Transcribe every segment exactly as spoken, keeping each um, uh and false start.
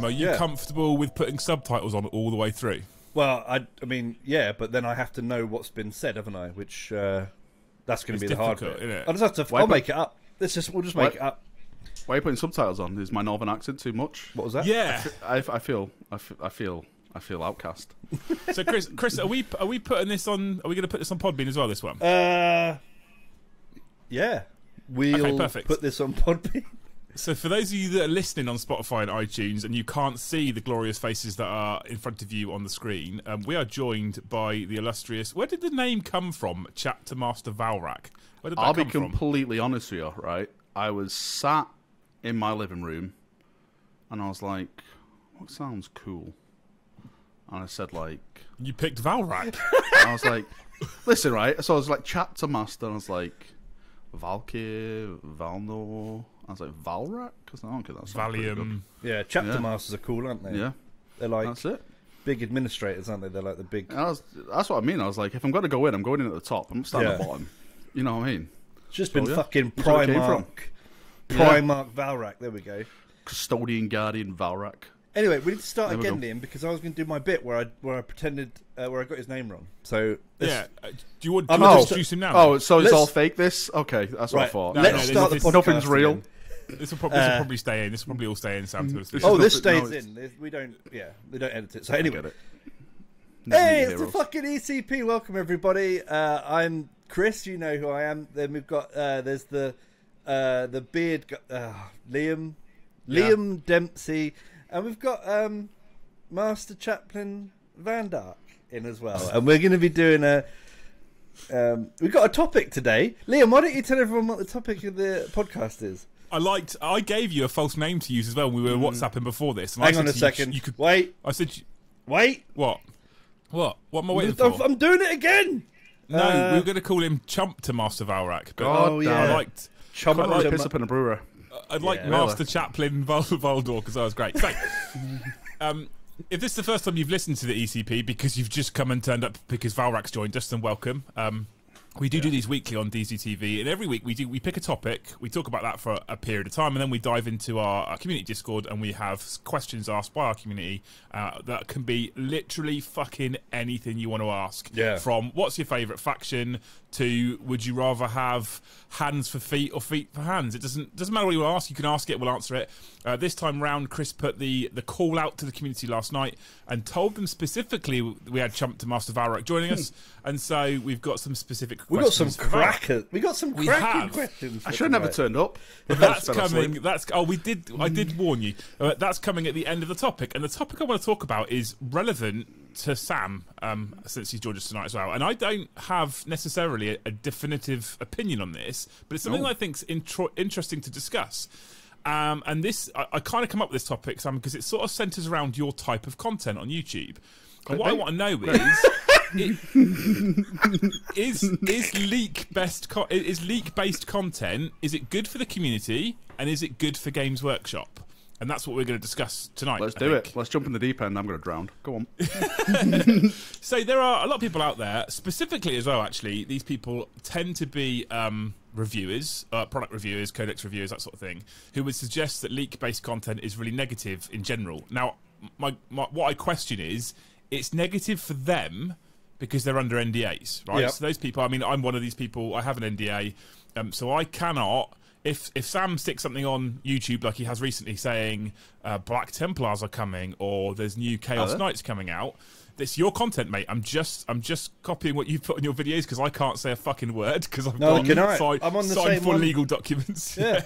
them. Are you yeah. comfortable with putting subtitles on all the way through? Well, I, I mean, yeah, but then I have to know what's been said, haven't I? Which uh, that's going to be the hard bit. Isn't it? I'll just have to. Why I'll make it up. Let's just we'll just make Why? it up. Why are you putting subtitles on? Is my northern accent too much? What was that? Yeah, I, I feel, I feel, I feel, I feel outcast. So, Chris, Chris, are we are we putting this on? Are we going to put this on Podbean as well? This one? Uh, yeah, we'll okay, perfect. put this on Podbean. So, for those of you that are listening on Spotify and iTunes, and you can't see the glorious faces that are in front of you on the screen, um, we are joined by the illustrious. Where did the name come from? Chapter Master Valrak. Where did that I'll come be completely from? honest with you, right? I was sat in my living room, and I was like, what sounds cool? And I said, like... You picked Valrak. And I was like, listen, right? So I was like, Chapter Master, and I was like, Valkyr, Valnor. I was like, Valrak? Because I don't get that. Valium. Yeah, Chapter yeah. Masters are cool, aren't they? Yeah. They're like... That's it. Big administrators, aren't they? They're like the big... I was, that's what I mean. I was like, if I'm going to go in, I'm going in at the top. I'm standing yeah. at the bottom. You know what I mean? It's just so, been yeah. fucking Primark. Primark yeah. Valrak, there we go. Custodian Guardian Valrak. Anyway, we need to start there again, Liam, because I was going to do my bit where I where I pretended uh, where I got his name wrong. So this... yeah, uh, do you want to oh, introduce him now? Oh, so let's... it's all fake. This okay? That's right. what I thought. No, Let's no, start this, the podcast. Nothing's real. This will, probably, uh, this will probably stay in. This will probably all stay in. Sam, to us. Oh, this stays no, in. We don't. Yeah, we don't edit it. So anyway, it. No, hey, it's heroes. the fucking E C P. Welcome everybody. Uh, I'm Chris. You know who I am. Then we've got uh, there's the uh, the beard uh, Liam Liam yeah. Dempsey. And we've got um, Master Chaplain Vandark in as well. And we're going to be doing a... Um, we've got a topic today. Liam, why don't you tell everyone what the topic of the podcast is? I liked... I gave you a false name to use as well when we were mm. WhatsApping before this. And Hang I on a second. You, you could, Wait. I said... You, Wait. What? What? What am I waiting I'm, for? I'm doing it again! No, uh, we were going to call him Chump to Master Valrak. But oh, yeah. I liked... Chump I liked Piss Up in a Brewer. I'd like yeah, Master really. Chaplain Val Valdor because that was great. So, um, if this is the first time you've listened to the E C P because you've just come and turned up because Valrak's joined us, then welcome. Um, we do yeah. do these weekly on D Z T V, and every week we do we pick a topic, we talk about that for a period of time, and then we dive into our, our community Discord, and we have questions asked by our community uh, that can be literally fucking anything you want to ask. Yeah. From what's your favourite faction to would you rather have hands for feet or feet for hands? It doesn't doesn't matter what you want to ask. You can ask it, we'll answer it. Uh, this time round, Chris put the the call out to the community last night and told them specifically we had Chump to Master Valrak joining us, and so we've got some specific. We got some crackers. We got some cracking questions. I should have never turned up. That's coming. That's oh, we did. I did warn you. Uh, that's coming at the end of the topic, and the topic I want to talk about is relevant to Sam um, since he's joined us tonight as well. And I don't have necessarily a, a definitive opinion on this, but it's something oh. I think's intro interesting to discuss. Um, and this, I, I kind of come up with this topic, Sam, because it sort of centres around your type of content on YouTube. And what I want to know is. It, is is leak best co is leak based content? Is it good for the community, and is it good for Games Workshop? And that's what we're going to discuss tonight. Let's I do think. it. Let's jump in the deep end. I'm going to drown. Go on. So there are a lot of people out there, specifically as well. Actually, these people tend to be um, reviewers, uh, product reviewers, codex reviewers, that sort of thing, who would suggest that leak based content is really negative in general. Now, my, my what I question is, it's negative for them. Because they're under N D As, right? Yep. So those people, I mean, I'm one of these people, I have an N D A, um, so I cannot, if if Sam sticks something on YouTube like he has recently saying uh, Black Templars are coming or there's new Chaos uh-huh. Knights coming out, it's your content, mate. I'm just I'm just copying what you put in your videos because I can't say a fucking word because I've no, got signed sign for one. legal documents. Yeah.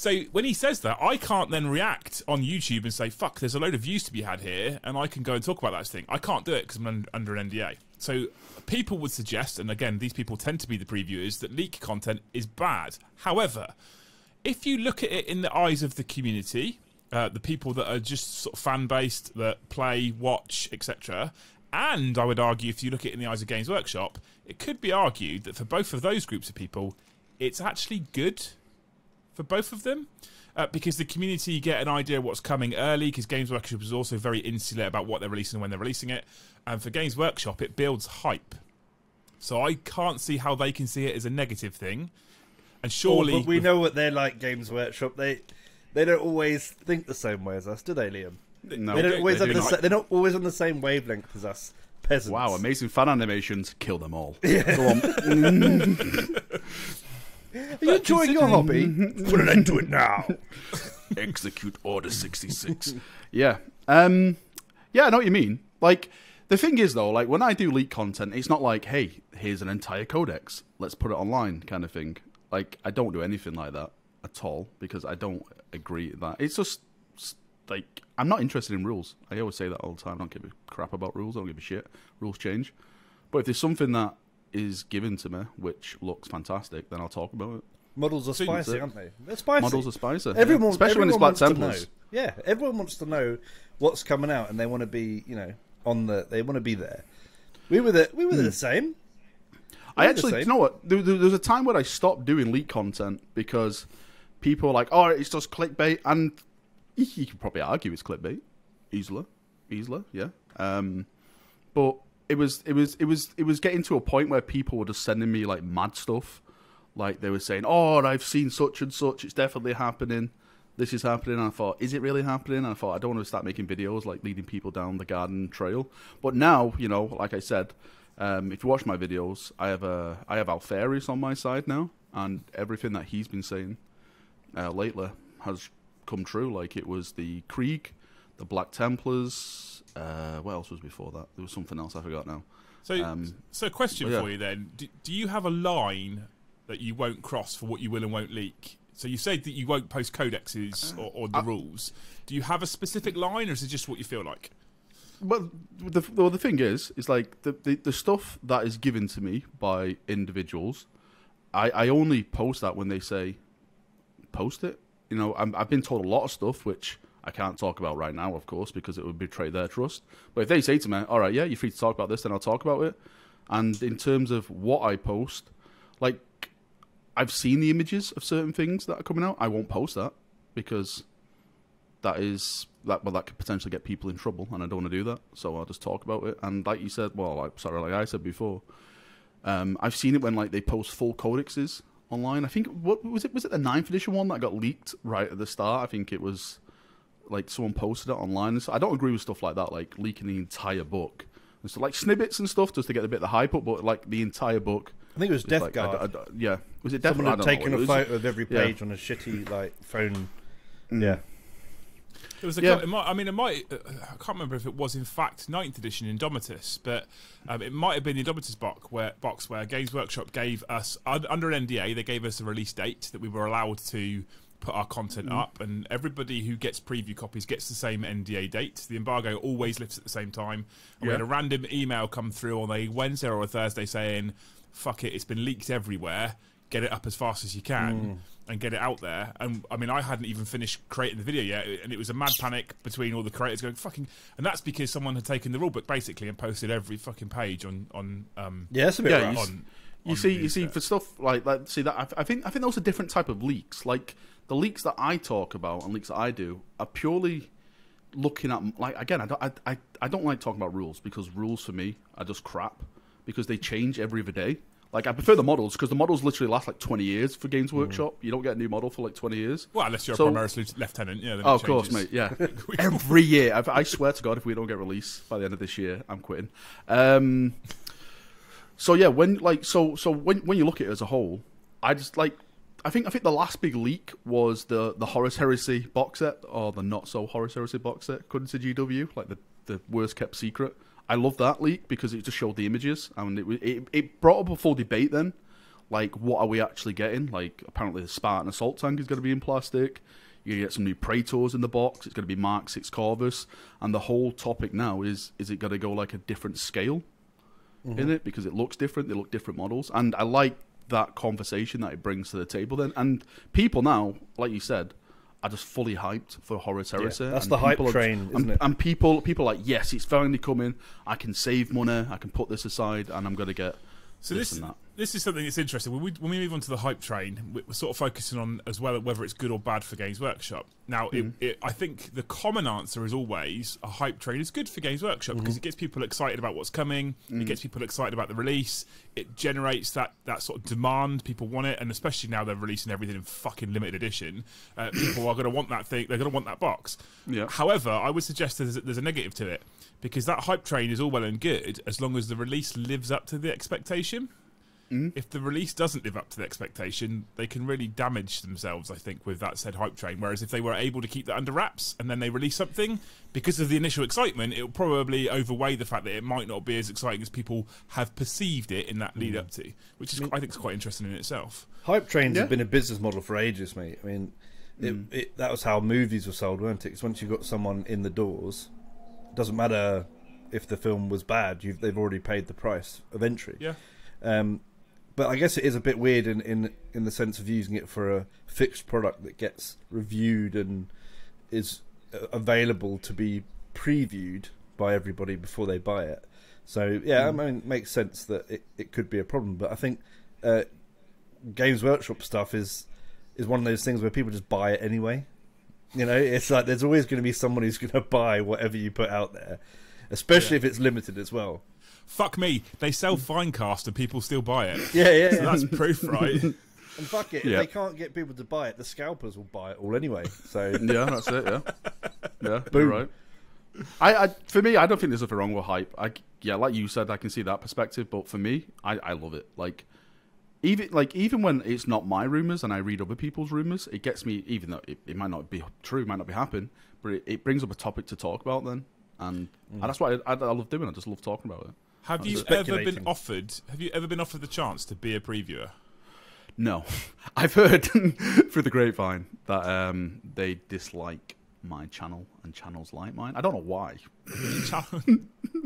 So when he says that, I can't then react on YouTube and say, fuck, there's a load of views to be had here, and I can go and talk about that thing. I can't do it because I'm under an N D A. So people would suggest, and again, these people tend to be the previewers, that leak content is bad. However, if you look at it in the eyes of the community, uh, the people that are just sort of fan-based, that play, watch, et cetera, and I would argue if you look at it in the eyes of Games Workshop, it could be argued that for both of those groups of people, it's actually good for both of them, uh, because the community get an idea of what's coming early, because Games Workshop is also very insular about what they're releasing and when they're releasing it, and for Games Workshop it builds hype. So I can't see how they can see it as a negative thing, and surely... Oh, but we know what they're like, Games Workshop. They they don't always think the same way as us, do they, Liam? No, they don't always they do the not. They're not always on the same wavelength as us peasants. Wow, amazing fan animations. Kill them all. Yeah. Go on. Are you enjoying your hobby? Put an end to it now. Execute Order sixty-six. Yeah. Um, yeah, I know what you mean. Like, the thing is, though, like, when I do leak content, it's not like, hey, here's an entire codex, let's put it online kind of thing. Like, I don't do anything like that at all, because I don't agree with that. It's just, like, I'm not interested in rules. I always say that all the time. I don't give a crap about rules. I don't give a shit. Rules change. But if there's something that is given to me which looks fantastic, then I'll talk about it. Models are spicy, aren't they? They're spicy. Models are spicy. Everyone, yeah. Especially everyone when it's Black Templars. Yeah, everyone wants to know what's coming out, and they want to be, you know, on the. They want to be there. We were the. We were hmm. the same. We I actually, same. you know what? There, there, there was a time where I stopped doing leak content because people were like, "Oh, it's just clickbait," and you could probably argue it's clickbait, easily, easily, yeah. Um, but it was, it was, it was, it was getting to a point where people were just sending me like mad stuff. Like, they were saying, oh, I've seen such and such, it's definitely happening, this is happening, and I thought, is it really happening? And I thought, I don't want to start making videos, like, leading people down the garden trail. But now, you know, like I said, um, if you watch my videos, I have a, I have Alfarius on my side now, and everything that he's been saying uh, lately has come true. Like, it was the Krieg, the Black Templars, uh, what else was before that? There was something else I forgot now. So, um, so question yeah. for you then, do, do you have a line that you won't cross for what you will and won't leak? So you said that you won't post codexes or, or the I, rules. Do you have a specific line, or is it just what you feel like? Well, the, well, the thing is, is like the, the, the stuff that is given to me by individuals, I, I only post that when they say, post it. You know, I'm, I've been told a lot of stuff, which I can't talk about right now, of course, because it would betray their trust. But if they say to me, all right, yeah, you're free to talk about this, then I'll talk about it. And in terms of what I post, like, I've seen the images of certain things that are coming out. I won't post that because that is that. Well, that could potentially get people in trouble, and I don't want to do that. So I'll just talk about it. And like you said, well, like, sorry, like I said before, um, I've seen it when like they post full codexes online. I think what was it? Was it the ninth edition one that got leaked right at the start? I think it was like someone posted it online. So I don't agree with stuff like that, like leaking the entire book. And so like snippets and stuff just to get a bit of the hype up, but like the entire book. I think it was Death like, Guard. I, I, I, yeah, was it Death Guard? Someone had taken a photo of every page yeah. on a shitty like phone. Mm. Yeah, it was. A yeah. couple, it might, I mean, it might. Uh, I can't remember if it was in fact ninth edition Indomitus, but um, it might have been the Indomitus box where box where Games Workshop gave us under an N D A. They gave us a release date that we were allowed to put our content mm. up, and everybody who gets preview copies gets the same N D A date. The embargo always lifts at the same time. And yeah. we had a random email come through on a Wednesday or a Thursday saying, fuck it, it's been leaked everywhere, get it up as fast as you can mm. and get it out there. And I mean, I hadn't even finished creating the video yet, and it was a mad panic between all the creators going fucking, and that's because someone had taken the rule book basically and posted every fucking page on on um yeah, that's a bit yeah, right. you, on, you on see you see for stuff like that. See that I, I think I think those are different type of leaks. Like the leaks that I talk about and leaks that I do are purely looking at, like, again, I don't I, I, I don't like talking about rules, because rules for me are just crap because they change every other day. Like, I prefer the models, because the models literally last like twenty years for Games Workshop. Mm. You don't get a new model for like twenty years. Well, unless you're so, a Primaris lieutenant. Yeah, oh, of course, mate, yeah. Every year. I've, I swear to God, if we don't get released by the end of this year, I'm quitting. Um, so, yeah, when like so so when, when you look at it as a whole, I just, like, I think I think the last big leak was the, the Horus Heresy box set, or the not-so-Horus Heresy box set, according to G W, like the, the worst-kept secret. I love that leak because it just showed the images, and it, it it brought up a full debate then, like, what are we actually getting? Like, apparently the Spartan assault tank is going to be in plastic, you're going to get some new Praetors in the box, it's going to be Mark six Corvus, and the whole topic now is, is it going to go like a different scale mm-hmm. in it, because it looks different, they look different models, and I like that conversation that it brings to the table then, and people now, like you said, are just fully hyped for Horus Heresy. Yeah, that's and the hype are, train, and, isn't it? And people, people are like, yes, it's finally coming. I can save money. I can put this aside, and I'm going to get so this, this and that. this is something that's interesting. When we, when we move on to the hype train, we're sort of focusing on as well whether it's good or bad for Games Workshop. Now, mm. it, it, I think the common answer is always a hype train is good for Games Workshop mm-hmm. because it gets people excited about what's coming. Mm. It gets people excited about the release. It generates that, that sort of demand. People want it, and especially now they're releasing everything in fucking limited edition. Uh, people are going to want that thing. They're going to want that box. Yeah. However, I would suggest there's, there's a negative to it, because that hype train is all well and good as long as the release lives up to the expectation. Mm. If the release doesn't live up to the expectation, they can really damage themselves, I think, with that said hype train. Whereas if they were able to keep that under wraps and then they release something, because of the initial excitement, it'll probably outweigh the fact that it might not be as exciting as people have perceived it in that lead up to, which is, I, mean, I think is quite interesting in itself. Hype trains yeah. have been a business model for ages, mate. I mean, mm. it, it, that was how movies were sold, weren't it? Because once you got someone in the doors, it doesn't matter if the film was bad, you've, they've already paid the price of entry. Yeah. Um, But I guess it is a bit weird in, in in the sense of using it for a fixed product that gets reviewed and is available to be previewed by everybody before they buy it. So, yeah, mm. I mean, it makes sense that it, it could be a problem. But I think uh, Games Workshop stuff is, is one of those things where people just buy it anyway. You know, it's like there's always going to be someone who's going to buy whatever you put out there, especially yeah. if it's limited as well. Fuck me, they sell Finecast and people still buy it. Yeah, yeah. So that's proof, right? And fuck it, yeah. if they can't get people to buy it, the scalpers will buy it all anyway. So yeah, that's it, yeah. Yeah, boom. Right. I, I, for me, I don't think there's nothing wrong with hype. I, yeah, like you said, I can see that perspective, but for me, I, I love it. Like even, like, even when it's not my rumours and I read other people's rumours, it gets me, even though it, it might not be true, it might not be happening, but it, it brings up a topic to talk about then. And, mm. and that's what I, I, I love doing. I just love talking about it. Have you ever been offered? Have you ever been offered the chance to be a previewer? No, I've heard through the grapevine that um, they dislike my channel and channels like mine. I don't know why.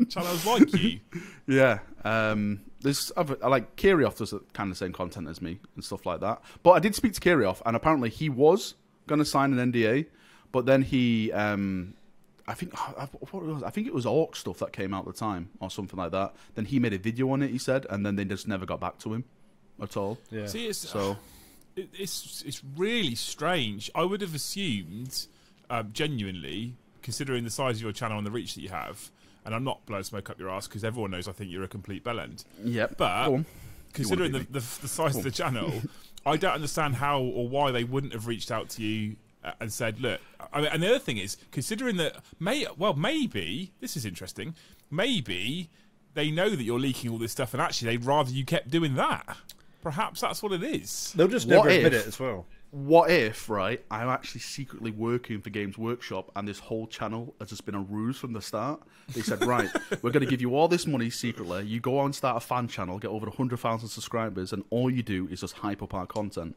Channels like you? Yeah. Um, there's other, like Kirioth does kind of the same content as me and stuff like that. But I did speak to Kirioth, and apparently he was going to sign an N D A, but then he. Um, I think what it was, I think it was Ork stuff that came out at the time or something like that. Then he made a video on it, he said, and then they just never got back to him at all. Yeah. See, it's, so it's it's really strange. I would have assumed, um, genuinely, considering the size of your channel and the reach that you have, and I'm not blowing smoke up your ass because everyone knows I think you're a complete bellend. Yeah, but considering the, the, the size of the channel, I don't understand how or why they wouldn't have reached out to you and said, look, I mean, and the other thing is, considering that, may well, maybe, this is interesting, maybe they know that you're leaking all this stuff and actually they'd rather you kept doing that. Perhaps that's what it is. They'll just never admit it as well. What if, right, I'm actually secretly working for Games Workshop and this whole channel has just been a ruse from the start? They said, right, we're going to give you all this money secretly, you go on and start a fan channel, get over one hundred thousand subscribers, and all you do is just hype up our content.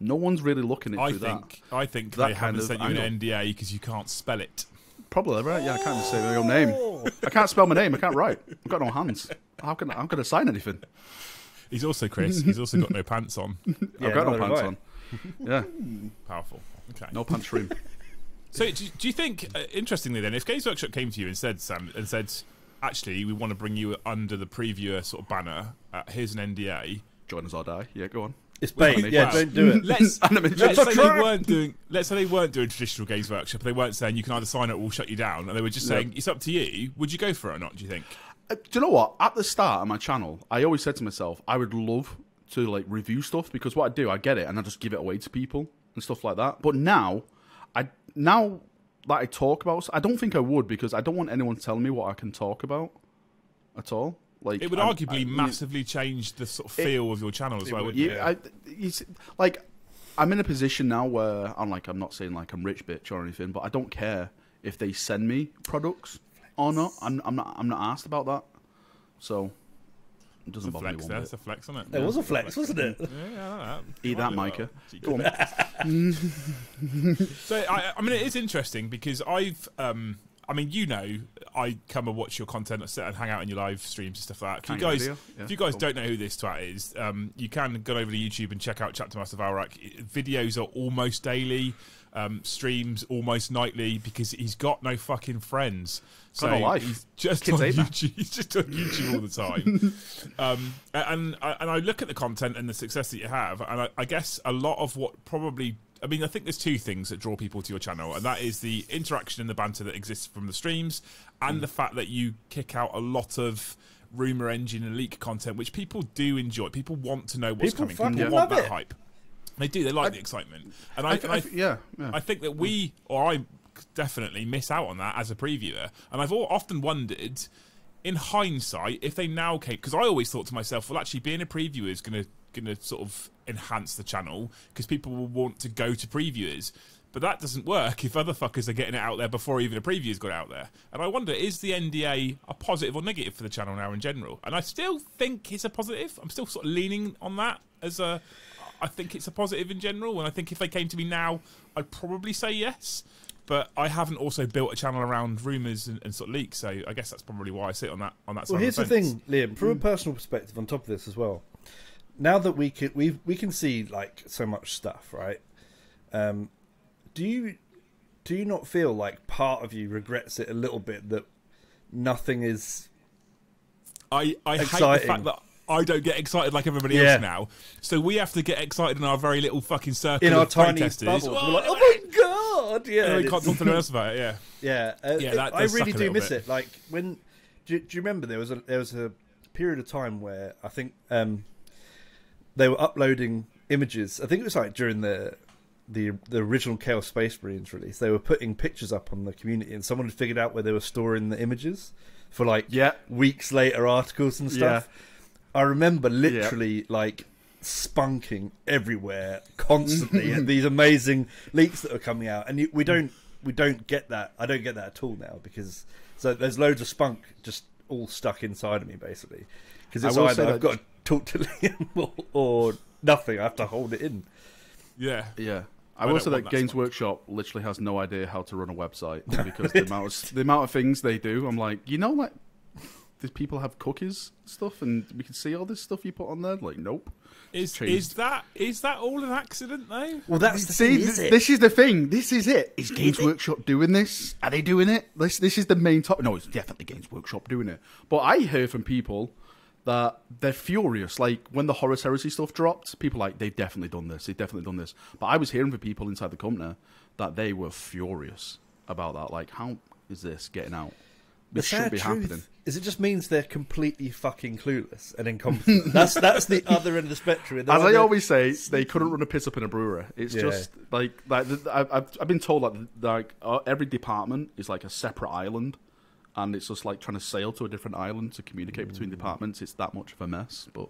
No one's really looking at I think that. I think that they haven't sent you an N D A because you can't spell it. Probably right. Yeah, I can't even say my own name. I can't spell my name. I can't write. I've got no hands. How can I, how can I sign anything? He's also Chris. He's also got no pants on. Yeah, I've got no pants right. on. Yeah, powerful. Okay, no pants room. So, do, do you think? Uh, interestingly, then, if Games Workshop came to you and said, Sam, and said, actually, we want to bring you under the previewer sort of banner. Uh, here's an N D A. Join us or die. Yeah, go on. It's bait. Yeah, don't do it. Let's, let's say they weren't doing. Let's say they weren't doing traditional Games Workshop. They weren't saying you can either sign it or we'll shut you down, and they were just saying it's up to you. Would you go for it or not? Do you think? Uh, do you know what? At the start of my channel, I always said to myself, I would love to like review stuff because what I do, I get it and I just give it away to people and stuff like that. But now, I now that I talk about, I don't think I would because I don't want anyone telling me what I can talk about at all. Like, it would I, arguably I, massively it, change the sort of feel it, of your channel as well, wouldn't it? Yeah, I, you see, like, I'm in a position now where I'm like, I'm not saying like I'm rich bitch or anything, but I don't care if they send me products or not. I'm, I'm not. I'm not asked about that. So it doesn't bother me. That's a flex, isn't it? There yeah. was a flex, wasn't it? Yeah, yeah. Eat that, Micah. Go on. So I, I mean, it is interesting because I've. Um, I mean, you know, I come and watch your content, I sit and hang out in your live streams and stuff like that. If you guys, yeah, if you guys cool. don't know who this twat is, um, you can go over to YouTube and check out Chapter Master Valrak. Videos are almost daily, um, streams almost nightly, because he's got no fucking friends. So kind of life. He's just Kids on YouTube. He's just on YouTube all the time. um, and, and I look at the content and the success that you have, and I, I guess a lot of what probably... I mean, I think there's two things that draw people to your channel, and that is the interaction and the banter that exists from the streams, and mm. the fact that you kick out a lot of rumor engine and leak content, which people do enjoy. People want to know what's people coming. People yeah. want that it. hype. They do. They like I, the excitement. And I, I, I, I yeah, yeah, I think that we, or I, definitely miss out on that as a previewer. And I've often wondered, in hindsight, if they now came, because I always thought to myself, well, actually, being a previewer is going to going to sort of enhance the channel because people will want to go to previewers, but that doesn't work if other fuckers are getting it out there before even a preview's got out there. And I wonder, is the N D A a positive or negative for the channel now in general? And I still think it's a positive. I'm still sort of leaning on that as a, I think it's a positive in general, and I think if they came to me now, I'd probably say yes, but I haven't also built a channel around rumours and, and sort of leaks, so I guess that's probably why I sit on that on that side. Well, here's the thing, Liam, from a personal perspective on top of this as well, now that we can we we can see like so much stuff, right? Um, do you do you not feel like part of you regrets it a little bit that nothing is? I I exciting? hate the fact that I don't get excited like everybody yeah. else now. So we have to get excited in our very little fucking circle in our of tiny bubbles. Well, we're like, oh my god! Yeah, and we can't talk to anyone else about it. Yeah, yeah, uh, yeah. It, that I really do miss bit. it. Like when do, do you remember there was a there was a period of time where I think. Um, They were uploading images. I think it was like during the the the original Chaos Space Marines release. They were putting pictures up on the community, and someone had figured out where they were storing the images for like yeah. weeks later articles and stuff. Yeah. I remember literally yeah. like spunking everywhere constantly at these amazing leaks that were coming out, and we don't we don't get that. I don't get that at all now because so there's loads of spunk just all stuck inside of me basically because it's either I've got. Talk to Liam or, or nothing. I have to hold it in. Yeah, yeah. I, I will say that, that Games spot. Workshop literally has no idea how to run a website because the amount of the amount of things they do. I'm like, you know, like these people have cookies and stuff, and we can see all this stuff you put on there. Like, nope. Is is that is that all an accident though? Well, that's the see, thing, is th it? This is the thing. This is it. Is Games is Workshop it? doing this? Are they doing it? This this is the main topic. No, it's definitely Games Workshop doing it. But I hear from people that they're furious. Like, when the Horus Heresy stuff dropped, people like, they've definitely done this, they've definitely done this. But I was hearing from people inside the company that they were furious about that. Like, how is this getting out? This should be happening. Is it just means they're completely fucking clueless and incompetent. that's that's the other end of the spectrum. As I always say, they couldn't run a piss up in a brewery. It's yeah. just, like, like I've, I've been told that like, uh, every department is like a separate island. And it's just like trying to sail to a different island to communicate between departments. It's that much of a mess. But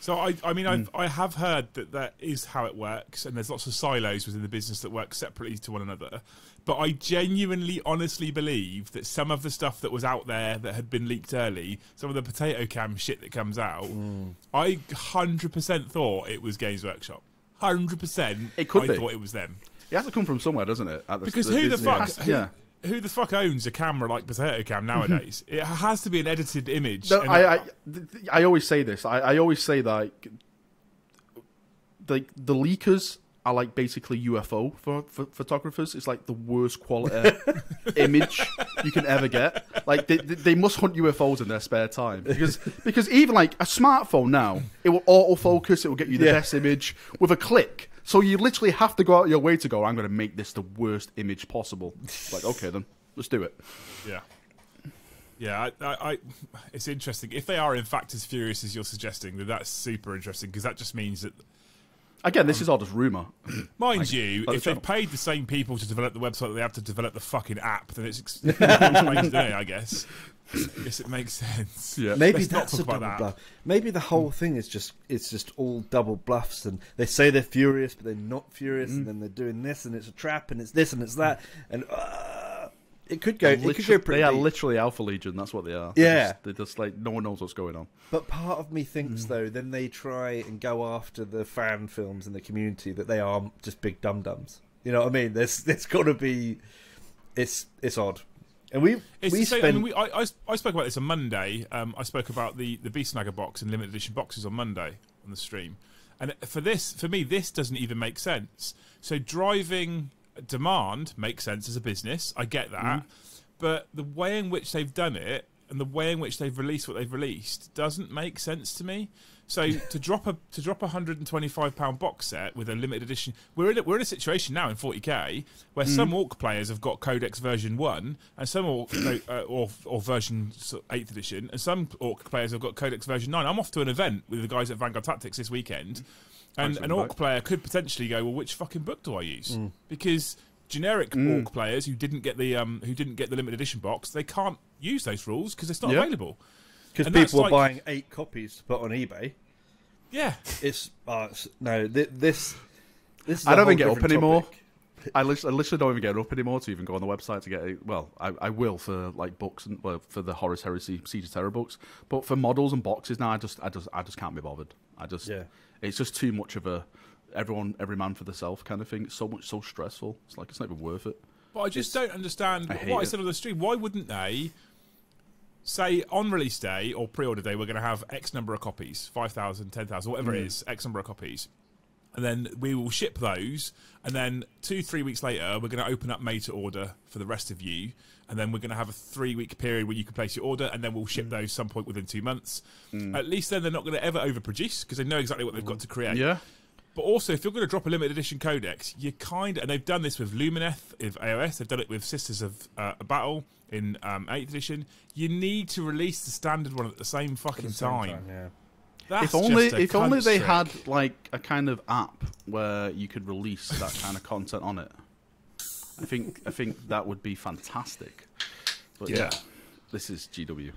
so I, I mean, I've, mm. I have heard that that is how it works, and there's lots of silos within the business that work separately to one another. But I genuinely, honestly believe that some of the stuff that was out there that had been leaked early, some of the potato cam shit that comes out, mm. I one hundred percent thought it was Games Workshop. one hundred percent, it could I be. thought it was them. It has to come from somewhere, doesn't it? At the, because the who Disney. the fuck? Who, yeah. Who the fuck owns a camera like Potato Cam nowadays? It has to be an edited image. No, I, I, I always say this. I, I always say that like, the, the leakers are like basically U F O for, for photographers. It's like the worst quality image you can ever get. Like they, they must hunt U F Os in their spare time because because even like a smartphone now, it will autofocus. It will get you the yeah. best image with a click. So you literally have to go out of your way to go, I'm going to make this the worst image possible. It's like, okay then, let's do it. Yeah. Yeah, I, I, I, it's interesting. If they are in fact as furious as you're suggesting, then that's super interesting because that just means that... Again, this um, is all just rumour. Mind like, you, if they've paid the same people to develop the website that they have to develop the fucking app, then it's explained today, I guess. I guess it makes sense. Yeah. Maybe Let's that's a double that. bluff. Maybe the whole thing is just it's just all double bluffs, and they say they're furious, but they're not furious, mm. and then they're doing this, and it's a trap, and it's this, and it's that, and uh, it could go. It could go pretty. They are literally Alpha Legion. That's what they are. Yeah, they're just, they're just like no one knows what's going on. But part of me thinks mm. though, then they try and go after the fan films and the community that they are just big dum dums. You know what I mean? There's there's got to be. It's it's odd. And we it's we spend. I, mean, we, I, I I spoke about this on Monday. Um, I spoke about the the Beast Snagger box and limited edition boxes on Monday on the stream. And for this, for me, this doesn't even make sense. So driving demand makes sense as a business. I get that, mm. but the way in which they've done it and the way in which they've released what they've released doesn't make sense to me. So to drop a to drop a hundred and twenty five pound box set with a limited edition, we're in a, we're in a situation now in forty k where mm. some Orc players have got Codex version one and some Orc uh, or or version eighth edition, and some Orc players have got Codex version nine. I'm off to an event with the guys at Vanguard Tactics this weekend, and an Orc player could potentially go, well, which fucking book do I use? Mm. Because generic mm. Orc players who didn't get the um who didn't get the limited edition box, they can't use those rules because it's not yep. available. Because people are like... buying eight copies to put on eBay. Yeah, it's, uh, it's no th this. This is I don't even get up topic. anymore. I literally, I literally don't even get up anymore to even go on the website to get. A, well, I, I will for like books and well, for the Horus Heresy Siege of Terror books, but for models and boxes now, I just, I just, I just can't be bothered. I just, yeah. it's just too much of a everyone, every man for themselves kind of thing. It's so much, so stressful. It's like it's not even worth it. But I just it's, don't understand I what I said it. on the stream. Why wouldn't they? Say on release day or pre-order day, we're going to have X number of copies, five thousand, ten thousand, whatever mm. it is, X number of copies. And then we will ship those. And then two, three weeks later, we're going to open up made to order for the rest of you. And then we're going to have a three-week period where you can place your order, and then we'll ship mm. those some point within two months. Mm. At least then they're not going to ever overproduce because they know exactly what they've got to create. Yeah. But also, if you're going to drop a limited edition codex, you kind of... And they've done this with Lumineth, with A O S. They've done it with Sisters of uh, a Battle in um, eighth edition. You need to release the standard one at the same fucking the same time. time yeah. That's if only, if only they trick. had like a kind of app where you could release that kind of content on it. I think I think that would be fantastic. But yeah, yeah this is G W.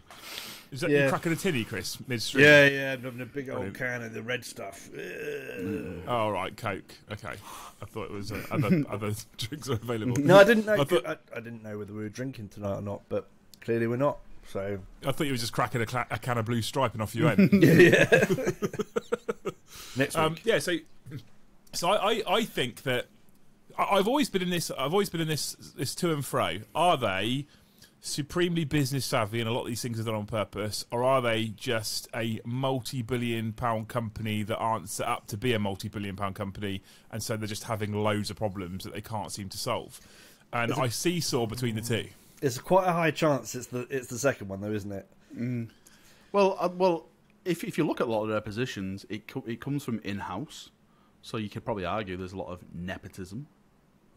Is that yeah. you cracking a tinny, Chris? Midstream? Yeah, yeah, I'm having a big old can of the red stuff. Mm. Oh, right, Coke. Okay, I thought it was uh, other, other drinks were available. No, I didn't know. I, thought, I, I didn't know whether we were drinking tonight or not, but clearly we're not. So I thought you were just cracking a, a can of Blue Stripe and off you went. yeah. Next week. Um, yeah. So, so I, I, I think that I, I've always been in this. I've always been in this. This to and fro. Are they supremely business savvy and a lot of these things are done on purpose, or are they just a multi-billion pound company that aren't set up to be a multi-billion pound company, and so they're just having loads of problems that they can't seem to solve? And I seesaw between the two. It's quite a high chance it's the it's the second one though, isn't it? Mm. Well, uh, well, if if you look at a lot of their positions, it co it comes from in-house, so you could probably argue there's a lot of nepotism.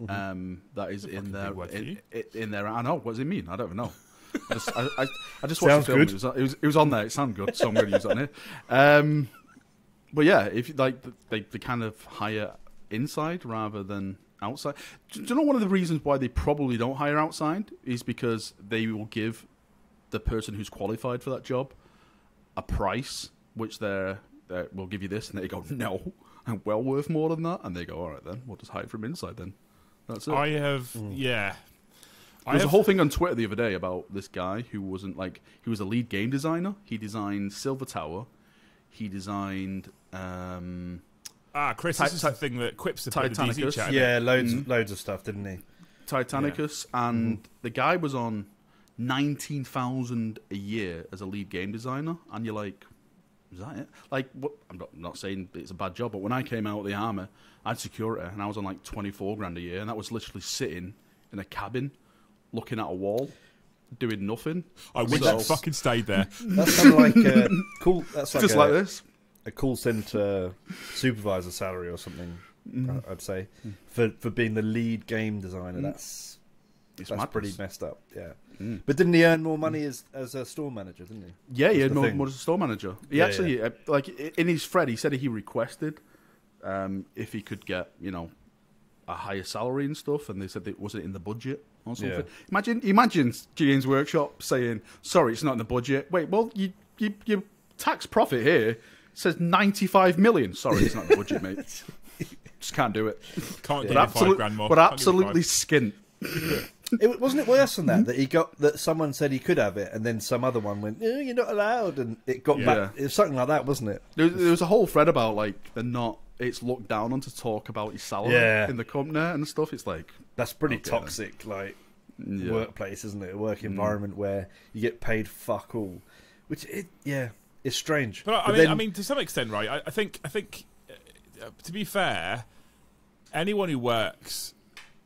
Mm-hmm. um, that is in their in, in their. I know. What does it mean? I don't even know. I just, I, I, I just watched the film. It was, it was it was on there. It sounded good, so I'm going to use it on here. Um, but yeah, if like they they kind of hire inside rather than outside. Do, do you know one of the reasons why they probably don't hire outside is because they will give the person who's qualified for that job a price which they're, they're will give you this, and they go no, I'm well worth more than that, and they go all right then, we'll just hire from inside then. That's it. I have, mm. yeah. There was have... a whole thing on Twitter the other day about this guy who wasn't like, he was a lead game designer. He designed Silver Tower. He designed... Um, ah, Chris, this is the thing that quips the D Z chat. Yeah, loads, mm. loads of stuff, didn't he? Titanicus, yeah. and mm. the guy was on nineteen thousand a year as a lead game designer, and you're like, is that it? Like, what? I'm not, not saying it's a bad job, but when I came out of the army, I had security, and I was on like twenty-four grand a year, and that was literally sitting in a cabin, looking at a wall, doing nothing. I wish so, I fucking stayed there. That's kind of like a cool. That's like just a, like this, a call centre supervisor salary or something. Mm. I'd say mm. for for being the lead game designer, mm. that's it's that's pretty messed up. Yeah. Mm. But didn't he earn more money mm. as as a store manager? Didn't he? Yeah, he earned more, more as a store manager. He yeah, actually, yeah. like in his thread, he said he requested um, if he could get you know a higher salary and stuff, and they said it wasn't in the budget or something. Yeah. Imagine, imagine Games Workshop saying, "Sorry, it's not in the budget." Wait, well, you, you, your tax profit here says ninety-five million. Sorry, it's not in the budget, mate. Just can't do it. Can't get five grand more. But absolutely skint. Yeah. It wasn't it worse than that that he got that someone said he could have it, and then some other one went, eh, "You're not allowed," and it got yeah. back. It was something like that, wasn't it? There was, there was a whole thread about like they're not. It's looked down on to talk about his salary yeah. in the company and stuff. It's like that's pretty okay, toxic. Then. Like yeah. workplace, isn't it? A work environment mm. where you get paid fuck all, which it yeah, it's strange. But, I, but mean, then... I mean, to some extent, right? I, I think, I think, uh, to be fair, anyone who works,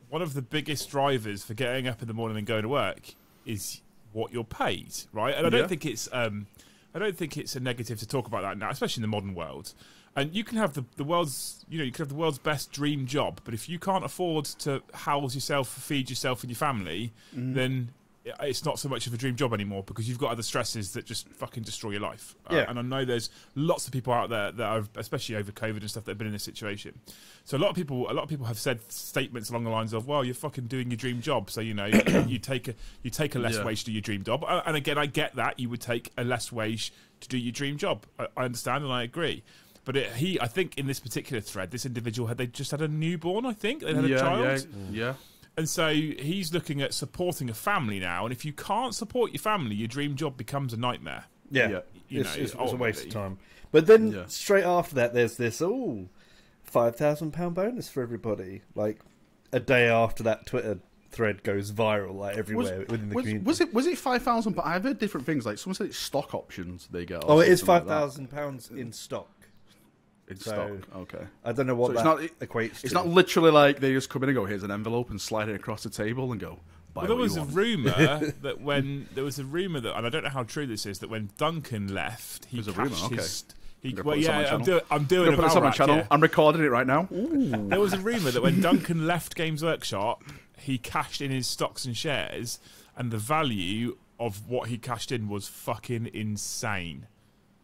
one of the biggest drivers for getting up in the morning and going to work is what you're paid, right? And I don't yeah. think it's, um, I don't think it's a negative to talk about that now, especially in the modern world. And you can have the, the world's, you know, you can have the world's best dream job, but if you can't afford to house yourself, feed yourself and your family, mm. then it's not so much of a dream job anymore, because you've got other stresses that just fucking destroy your life. Yeah. Uh, and I know there's lots of people out there that are, especially over COVID and stuff, that have been in this situation. So a lot of people, a lot of people have said statements along the lines of, "Well, you're fucking doing your dream job, so you know you take a you take a less yeah. wage to do your dream job." And again, I get that you would take a less wage to do your dream job. I, I understand and I agree. But it, he, I think, in this particular thread, this individual had they just had a newborn. I think they had yeah, a child. Yeah. yeah. And so he's looking at supporting a family now, and if you can't support your family, your dream job becomes a nightmare. Yeah, yeah. You it's, know, it's, it's a waste of time. But then yeah. straight after that, there's this oh, five thousand pound bonus for everybody. Like a day after that Twitter thread goes viral, like everywhere was, within the was, community. Was it was it five thousand? But I've heard different things. Like someone said, it's stock options they get. Oh, it is five thousand like pounds in stock. It's so, stock. Okay. I don't know what so that not, it, equates to. It's not literally like they just come in and go, here's an envelope and slide it across the table and go, buy well, there what was you a want. Rumour that when, there was a rumour that, and I don't know how true this is, that when Duncan left, he cashed rumor, okay. his... He, well, yeah, I'm, do, I'm doing I'm a Valrak, my channel. Yeah. I'm recording it right now. There was a rumour that when Duncan left Games Workshop, he cashed in his stocks and shares, and the value of what he cashed in was fucking insane.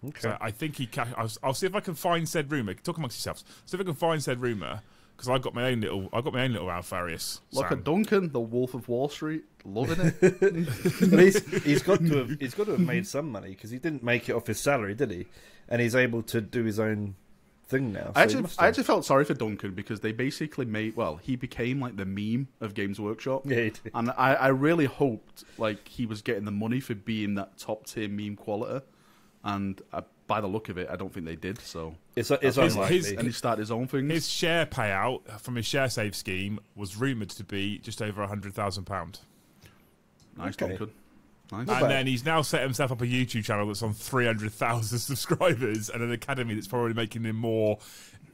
Okay. So I think he. Ca I'll, I'll see if I can find said rumor. Talk amongst yourselves. See if I can find said rumor, because I've got my own little. I've got my own little Alfarius. Look at Duncan, the Wolf of Wall Street, loving it. he's, he's got to have. He's got to have made some money, because he didn't make it off his salary, did he? And he's able to do his own thing now. So I actually, I actually felt sorry for Duncan, because they basically made. Well, he became like the meme of Games Workshop. Yeah, he did. And I, I really hoped like he was getting the money for being that top tier meme quality. And uh, by the look of it, I don't think they did. So it's, it's unlikely. His, his, and he started his own thing. His share payout from his share save scheme was rumoured to be just over a hundred thousand pound. Nice, okay. Duncan. Nice. And then he's now set himself up a YouTube channel that's on three hundred thousand subscribers, and an academy that's probably making him more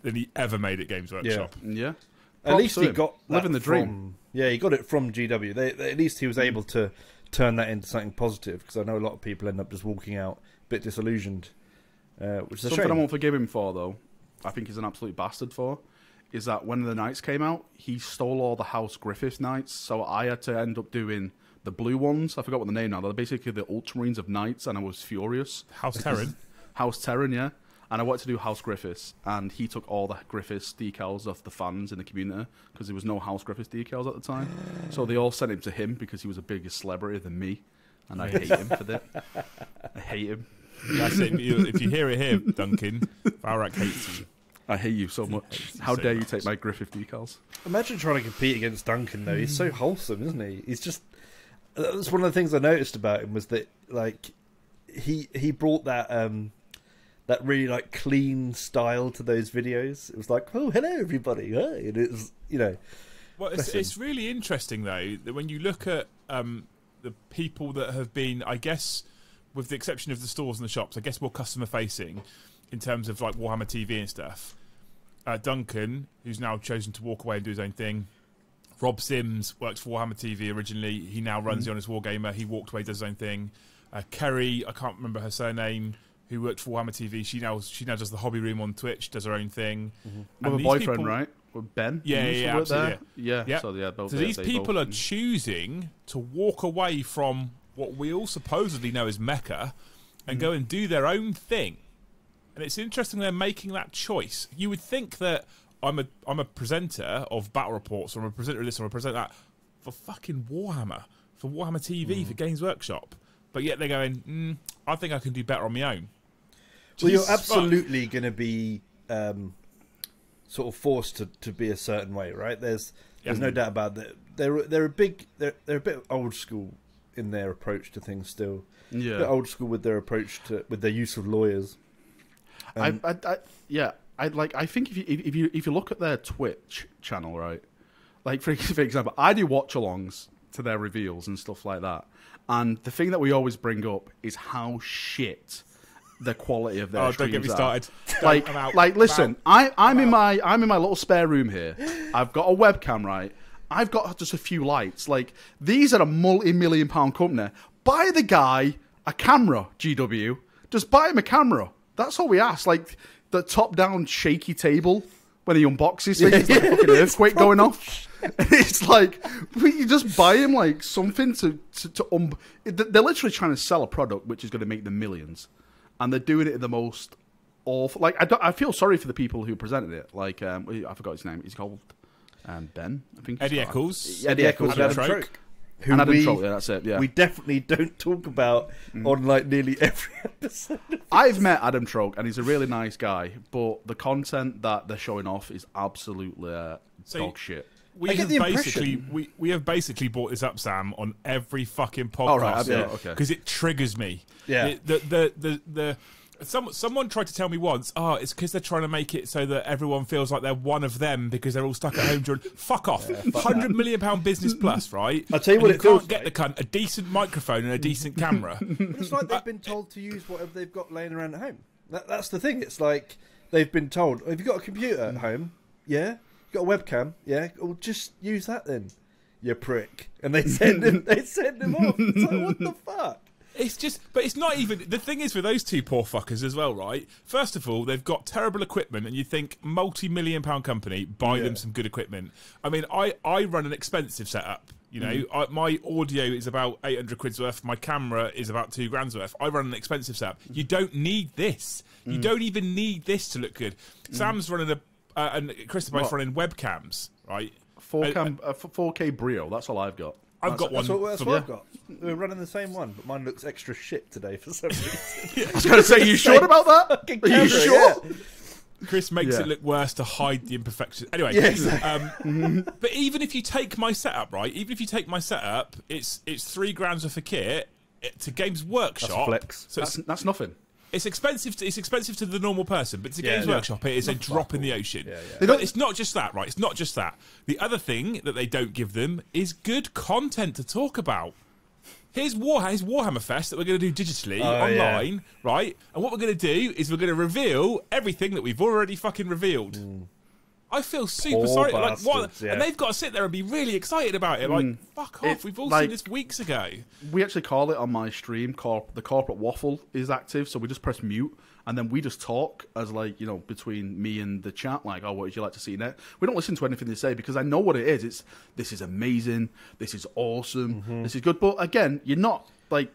than he ever made at Games Workshop. Yeah. yeah. At least he got living the dream. From, yeah, he got it from G W. They, they, at least he was able to turn that into something positive, because I know a lot of people end up just walking out. Bit disillusioned, uh, which is something I won't forgive him for, though. I think he's an absolute bastard for. Is that when the knights came out, he stole all the House Griffiths knights, so I had to end up doing the blue ones. I forgot what the name now. They're basically the Ultramarines of knights, and I was furious. House Terran, House Terran, yeah. And I wanted to do House Griffiths, and he took all the Griffiths decals off the fans in the community, because there was no House Griffiths decals at the time. So they all sent him to him, because he was a bigger celebrity than me, and I hate him for that. I hate him. Yeah, I say, if you hear it here, Duncan, Valrak hates you. I hate you so much. How so dare much. you take my Griffith decals? Imagine trying to compete against Duncan, though. He's so wholesome, isn't he? He's just... That's one of the things I noticed about him, was that, like, he he brought that um, that really, like, clean style to those videos. It was like, oh, hello, everybody. Hey. And it was, you know... Well, it's, it's really interesting, though, that when you look at um, the people that have been, I guess... with the exception of the stores and the shops, I guess more customer-facing in terms of like Warhammer T V and stuff. Uh, Duncan, who's now chosen to walk away and do his own thing. Rob Sims worked for Warhammer T V originally. He now runs mm-hmm. the Honest Wargamer. He walked away, does his own thing. Uh, Kerry, I can't remember her surname, who worked for Warhammer T V. She now she now does the hobby room on Twitch, does her own thing. Mm-hmm. With a boyfriend, people, right? With Ben? Yeah, yeah, absolutely. Yeah. yeah. yeah. So, yeah, both, so these yeah, people both, are choosing to walk away from... what we all supposedly know as Mecca, and mm. go and do their own thing. And it's interesting they're making that choice. You would think that I'm a I'm a presenter of battle reports, or I'm a presenter of this, or I'm a presenter of that, for fucking Warhammer, for Warhammer T V, mm. for Games Workshop. But yet they're going, mm, I think I can do better on my own. Jesus well, you're absolutely going to be um, sort of forced to, to be a certain way, right? There's there's yeah. no doubt about that. They're they're a big they're they're a bit old school in their approach to things still. Yeah. They're old school with their approach to, with their use of lawyers. Um, I, I, I, yeah, I like, I think if you, if you, if you look at their Twitch channel, right? Like for, for example, I do watch alongs to their reveals and stuff like that. And the thing that we always bring up is how shit the quality of their oh, streams don't get me started. Are. Like, I'm out. Like, listen, I'm out. I, I'm, I'm in out. my I'm in my little spare room here. I've got a webcam, right? I've got just a few lights. Like, these are a multi-million pound company. Buy the guy a camera, G W. Just buy him a camera. That's all we ask. Like, the top-down shaky table when he unboxes things, yeah, it's like yeah. fucking earthquake going off. It's like, you just buy him, like, something to... to, to um they're literally trying to sell a product which is going to make them millions. And they're doing it in the most awful... Like, I, don't, I feel sorry for the people who presented it. Like, um, I forgot his name. He's called... Um, Ben, I think Eddie Eccles. Eddie Eccles, Adam Troke. Who and Adam we, Troke, yeah, that's it, yeah. We definitely don't talk about mm. on, like, nearly every episode. I've met Adam Troke, and he's a really nice guy, but the content that they're showing off is absolutely uh, so dog shit. We have, basically, we, we have basically brought this up, Sam, on every fucking podcast. Oh, right, yeah, okay. Because it triggers me. Yeah. It, the... the, the, the Someone, someone tried to tell me once, oh, it's because they're trying to make it so that everyone feels like they're one of them because they're all stuck at home during... Fuck off. Yeah, fuck one hundred million pound business plus, right? I'll tell you and what you it feels like. You can't get the cunt a decent microphone and a decent camera. It's like they've been told to use whatever they've got laying around at home. That, that's the thing. It's like they've been told, have you got a computer at home? Yeah? You got a webcam? Yeah? Well, just use that then, you prick. And they send him, they send him off. It's like, what the fuck? It's just, but it's not even, the thing is with those two poor fuckers as well, right? First of all, they've got terrible equipment and you think multi-million pound company, buy yeah. them some good equipment. I mean, I, I run an expensive setup, you know, mm. I, my audio is about eight hundred quid's worth, my camera is about two grand's worth. I run an expensive setup. You don't need this. Mm. You don't even need this to look good. Mm. Sam's running a, uh, and Christopher's what? running webcams, right? four K, uh, uh, four K Brio, that's all I've got. I've got one. That's what, that's what I've got. We're running the same one, but mine looks extra shit today for some reason. I was going to say, are you sure about that? Are you sure? Yeah. Chris makes yeah. it look worse to hide the imperfections. Anyway, yeah, exactly. um, but even if you take my setup, right? Even if you take my setup, it's it's three grams worth of kit to Games Workshop. That's a flex. So that's, that's nothing. It's expensive. To, it's expensive to the normal person, but to yeah, Games yeah. Workshop, it is not a drop cool. in the ocean. Yeah, yeah. But it's not just that, right? It's not just that. The other thing that they don't give them is good content to talk about. Here's, War, here's Warhammer Fest that we're going to do digitally, oh, online, yeah. right? And what we're going to do is we're going to reveal everything that we've already fucking revealed. Mm. I feel super Poor sorry. Bastards, like, what? Yeah. And they've got to sit there and be really excited about it. Like, mm. fuck off. It, We've all like, seen this weeks ago. We actually call it on my stream, corp the corporate waffle is active, so we just press mute, and then we just talk as, like, you know, between me and the chat, like, oh, what would you like to see next? We don't listen to anything they say because I know what it is. It's, this is amazing. This is awesome. Mm-hmm. This is good. But, again, you're not, like,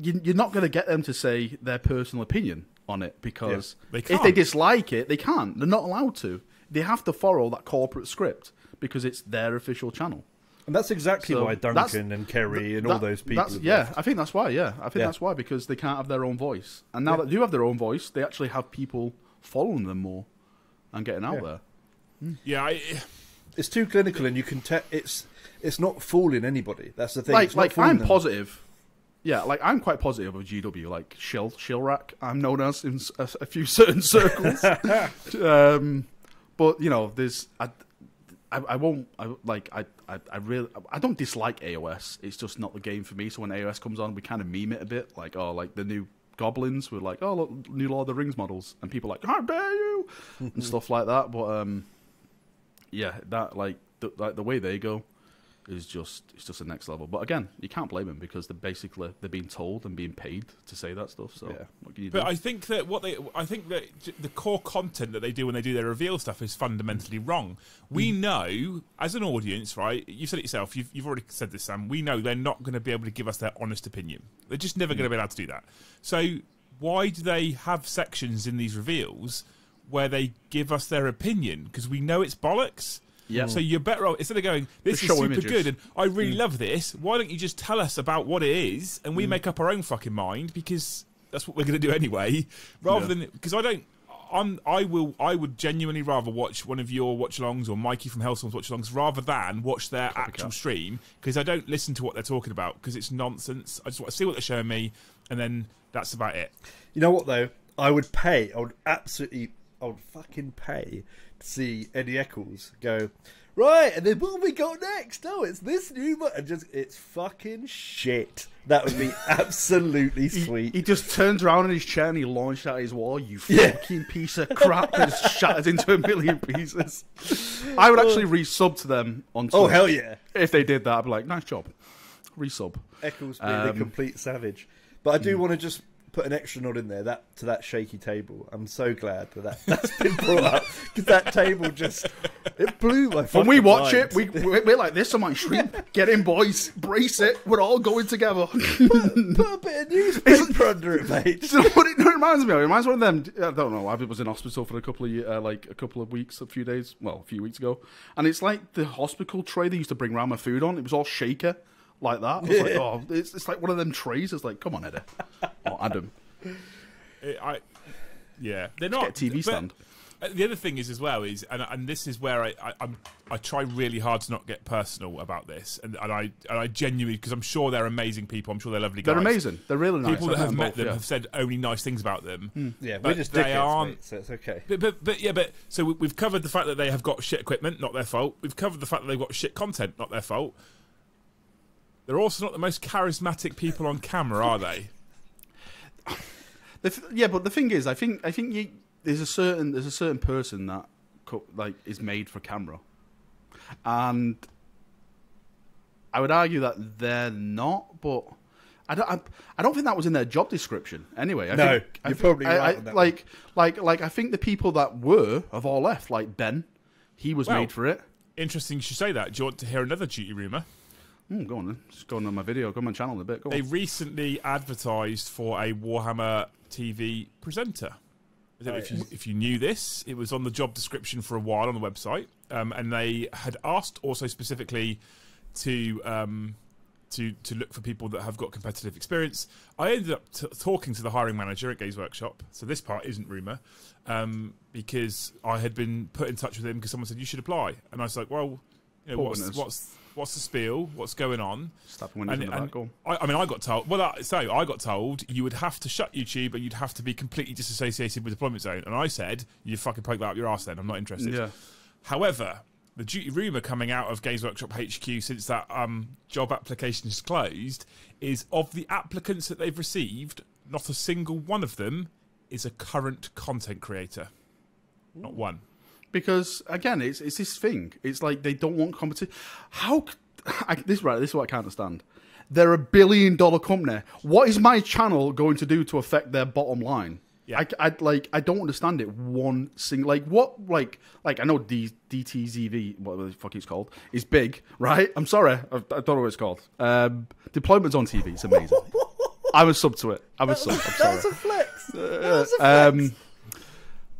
you, you're not going to get them to say their personal opinion on it because yeah, they if they dislike it, they can't. They're not allowed to. They have to follow that corporate script because it's their official channel. And that's exactly so why Duncan and Kerry and that, all those people... That's, yeah, left. I think that's why, yeah. I think yeah. that's why, because they can't have their own voice. And now yeah. that they do have their own voice, they actually have people following them more and getting out yeah. there. Mm. Yeah, I... It's too clinical and you can tell... It's, it's not fooling anybody. That's the thing. Like, like I'm them. positive... Yeah, like, I'm quite positive of G W, like, shill, shill rack, I'm known as in a, a few certain circles. um... But you know, there's I, I, I won't I, like I, I, I really I don't dislike A O S. It's just not the game for me. So when A O S comes on, we kind of meme it a bit, like oh, like the new goblins. We're like oh, look, new Lord of the Rings models, and people are like how dare you and stuff like that. But um, yeah, that like the, like the way they go is just it's just the next level. But again, you can't blame them because they're basically they're being told and being paid to say that stuff. So yeah. what can you do? But I think that what they I think that the core content that they do when they do their reveal stuff is fundamentally wrong. We mm. know as an audience, right? You said it yourself. You've you've already said this, Sam. We know they're not going to be able to give us their honest opinion. They're just never mm. going to be allowed to do that. So why do they have sections in these reveals where they give us their opinion? Because we know it's bollocks. Yeah. So you're better off, instead of going, this is super images. good and I really mm. love this, why don't you just tell us about what it is and we mm. make up our own fucking mind because that's what we're going to do anyway. Rather yeah. than, because I don't, I'm, I will, I would genuinely rather watch one of your watch-alongs or Mikey from Hellstorm's watch-alongs rather than watch their Copycat. actual stream because I don't listen to what they're talking about because it's nonsense. I just want to see what they're showing me and then that's about it. You know what though? I would pay, I would absolutely, I would fucking pay see Eddie Eccles go, right, and then what we got next? Oh, it's this new, and just it's fucking shit. That would be absolutely sweet. He, he just turns around in his chair and he launched at his wall. You fucking yeah. piece of crap! And it's shattered into a million pieces. I would actually resub to them on Twitter. Oh hell yeah! If they did that, I'd be like, nice job, resub. Eccles being um, a complete savage, but I do mm. want to just put an extra nod in there that to that shaky table. I'm so glad that, that that's been brought up, because that table just it blew my fucking mind. When we watch it, we, we're like this. I'm like, shrimp, get in, boys, brace it. We're all going together. put, put a bit of newspaper under it, mate. So what it, it reminds me of, it reminds me of them. I don't know. I was in hospital for a couple of uh, like a couple of weeks, a few days, well, a few weeks ago, and it's like the hospital tray they used to bring around my food on. It was all shaker. Like that, I was yeah. like, oh, it's, it's like one of them trees. It's like, come on, Eddie, or Adam. It, I, yeah, they're Let's not get a T V stand. The other thing is as well is, and and this is where I I, I'm, I try really hard to not get personal about this, and, and I and I genuinely, because I'm sure they're amazing people. I'm sure they're lovely guys. They're amazing. They're really nice. People that have met them yeah. have said only nice things about them. Mm. Yeah, but we're just they aren't. So it's okay. But, but but yeah, but so we've covered the fact that they have got shit equipment, not their fault. We've covered the fact that they've got shit content, not their fault. They're also not the most charismatic people on camera, are they? the yeah, but the thing is, I think I think you, there's a certain there's a certain person that like is made for camera, and I would argue that they're not. But I don't I, I don't think that was in their job description anyway. I no, think, you're I probably think, right. I, on that like one. like like I think the people that were have all left. Like Ben, he was well, made for it. Interesting, you should say that. Do you want to hear another duty rumor? Mm, go on then. Just go on, on my video. Go on my channel in a bit. Go they on. recently advertised for a Warhammer T V presenter. I don't oh, know if, yes. you, if you knew this. It was on the job description for a while on the website. Um, and they had asked also specifically to, um, to, to look for people that have got competitive experience. I ended up t talking to the hiring manager at Games Workshop. So this part isn't rumour. Um, because I had been put in touch with him because someone said, you should apply. And I was like, well, you know, what's... what's What's the spiel? What's going on? Stop and, and I, I mean, I got told. Well, I, so I got told you would have to shut YouTube and you'd have to be completely disassociated with Deployment Zone. And I said, you fucking poke that up your ass. Then I'm not interested. Yeah. However, the duty rumor coming out of Games Workshop H Q since that um, job application is closed is of the applicants that they've received, not a single one of them is a current content creator. Ooh. Not one. Because again, it's it's this thing. It's like they don't want competition. How I, this right? This is what I can't understand. They're a billion dollar company. What is my channel going to do to affect their bottom line? Yeah, I, I like I don't understand it. One single like what like like I know D DTZV whatever the fuck it's called is big, right? I'm sorry, I, I don't know what it's called. Um, Deployment's on T V. It's amazing. I was sub to it. I was that was, sub. I'm sorry. That was a flex. That was a flex. Um,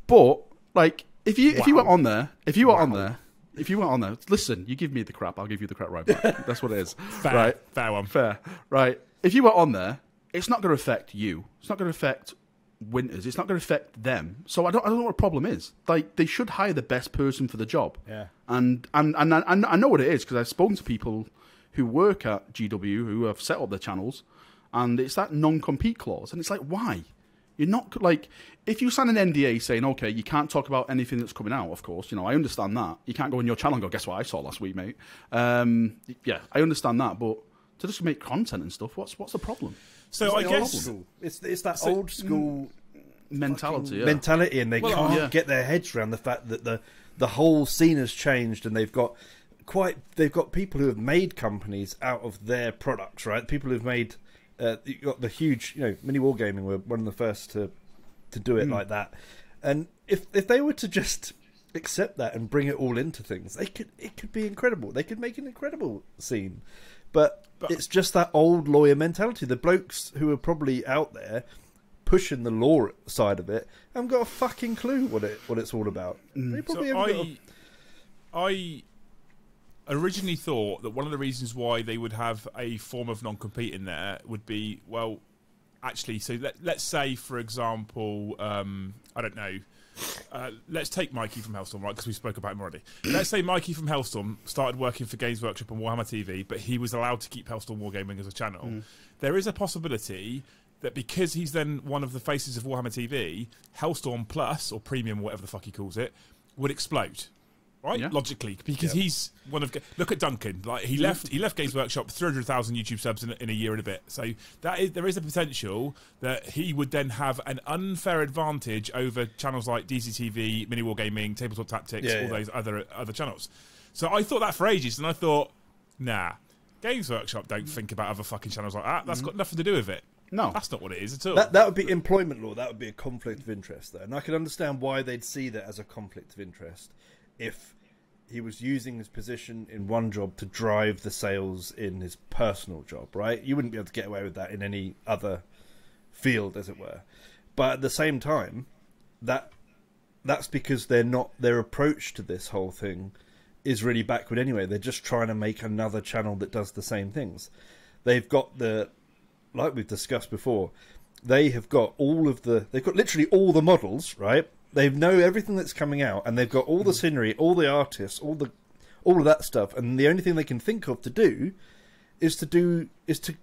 but like. If you wow. if you went on there, if you were wow. on there, if you went on there, listen, you give me the crap, I'll give you the crap right back. That's what it is. Fair, right? fair one. Fair. Right. If you were on there, it's not going to affect you. It's not going to affect Winters. It's not going to affect them. So I don't I don't know what the problem is. Like, they should hire the best person for the job. Yeah. And and and, and I know what it is because I've spoken to people who work at G W who have set up their channels, and it's that non-compete clause. And it's like, why? You're not, like, if you sign an N D A saying, okay, you can't talk about anything that's coming out, of course, you know, I understand that. You can't go on your channel and go, guess what I saw last week, mate. Um, yeah, I understand that, but to just make content and stuff, what's what's the problem? So it's I guess... It's, it's that so, old school... Mentality, yeah. Mentality, and they well, can't yeah. get their heads around the fact that the, the whole scene has changed and they've got quite... They've got people who have made companies out of their products, right? People who've made... Uh, you got the huge, you know, Mini Wargaming were one of the first to to do it mm. like that, and if if they were to just accept that and bring it all into things, they could it could be incredible. They could make an incredible scene, but, but it's just that old lawyer mentality. The blokes who are probably out there pushing the law side of it haven't got a fucking clue what it what it's all about. Mm. They probably so haven't I, got a... I originally thought that one of the reasons why they would have a form of non-compete in there would be, well, actually, so let, let's say, for example, um, I don't know, uh, let's take Mikey from Hellstorm, right, because we spoke about him already. Let's say Mikey from Hellstorm started working for Games Workshop on Warhammer T V, but he was allowed to keep Hellstorm Wargaming as a channel. Mm. There is a possibility that because he's then one of the faces of Warhammer T V, Hellstorm Plus, or Premium, whatever the fuck he calls it, would explode. right? Yeah. Logically, because yeah. he's one of look at Duncan. Like he left, he left Games Workshop, three hundred thousand YouTube subs in, in a year and a bit. So that is there is a potential that he would then have an unfair advantage over channels like D Z T V, Mini Wargaming, Tabletop Tactics, yeah, all yeah. those other other channels. So I thought that for ages, and I thought, nah, Games Workshop don't think about other fucking channels like that. That's mm-hmm. got nothing to do with it. No, that's not what it is at all. That, that would be employment law. That would be a conflict of interest, though, and I can understand why they'd see that as a conflict of interest if he was using his position in one job to drive the sales in his personal job. Right? You wouldn't be able to get away with that in any other field, as it were. But at the same time, that that's because they're not their approach to this whole thing is really backward anyway. They're just trying to make another channel that does the same things. They've got the like we've discussed before, they have got all of the... They've got literally all the models, right? They know everything that's coming out, and they've got all the scenery, all the artists, all the, all of that stuff, and the only thing they can think of to do is to do... is to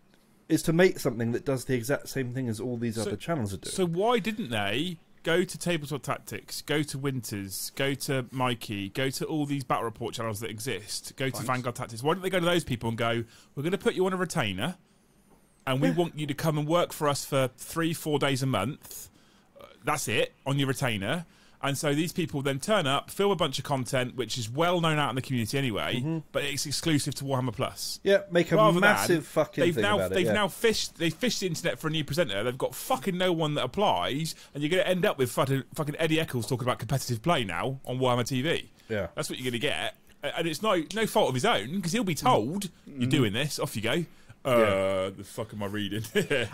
is to make something that does the exact same thing as all these so, other channels are doing. So why didn't they go to Tabletop Tactics, go to Winters, go to Mikey, go to all these battle report channels that exist, go Thanks. to Vanguard Tactics? Why don't they go to those people and go, we're going to put you on a retainer... and we yeah. want you to come and work for us for three, four days a month. That's it, on your retainer. And so these people then turn up, film a bunch of content, which is well known out in the community anyway, mm-hmm. but it's exclusive to Warhammer Plus. Yeah, make a Rather massive than, fucking they've thing now, about They've it, yeah. now fished They've fished the internet for a new presenter. They've got fucking no one that applies, and you're going to end up with fucking, fucking Eddie Eccles talking about competitive play now on Warhammer T V. Yeah, that's what you're going to get. And it's no, no fault of his own, because he'll be told, mm-hmm. you're doing this, off you go. Uh, yeah. The fuck am I reading?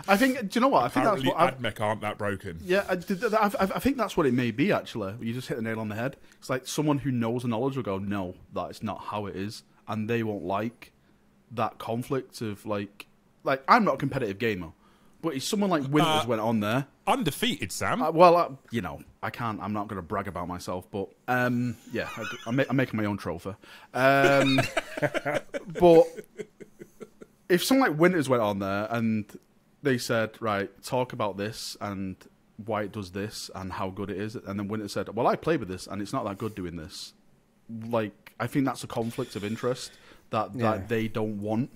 I think. Do you know what? I think Apparently that's what Admech aren't that broken. Yeah, I, I, I think that's what it may be. Actually, you just hit the nail on the head. It's like someone who knows the knowledge will go, "No, that is not how it is," and they won't like that conflict of like, like I'm not a competitive gamer, but if someone like Winters uh, went on there, undefeated, Sam. Uh, well, I, you know, I can't. I'm not going to brag about myself, but um, yeah, I, I'm, I'm making my own trophy. Um, but. If someone like Winters went on there and they said, right, talk about this and why it does this and how good it is, and then Winters said, well, I played with this and it's not that good doing this. Like, I think that's a conflict of interest that, that yeah. they don't want.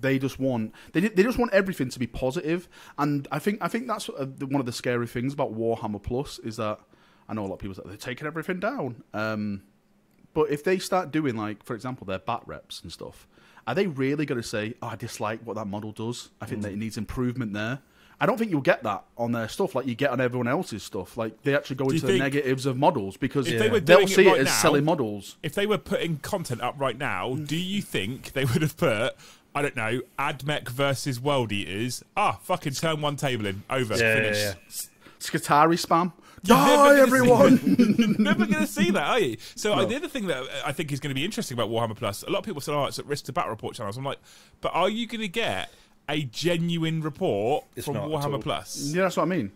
They just want they they just want everything to be positive. And I think I think that's one of the scary things about Warhammer Plus is that I know a lot of people say they're taking everything down. Um, but if they start doing, like, for example, their bat reps and stuff, are they really going to say, oh, I dislike what that model does? I think mm. that it needs improvement there. I don't think you'll get that on their stuff like you get on everyone else's stuff. Like, they actually go into the negatives of models because yeah. they they'll see it, right it as now, selling models. If they were putting content up right now, mm. do you think they would have put, I don't know, Admech versus World Eaters? Ah, fucking turn one table in. Over. Yeah, finish. Yeah, yeah. Scutari spam. You're Die, everyone! You're never going to see that, are you? So no. the other thing that I think is going to be interesting about Warhammer Plus, a lot of people said, oh, it's at risk to battle report channels. I'm like, but are you going to get a genuine report it's from Warhammer Plus? Yeah, that's what I mean.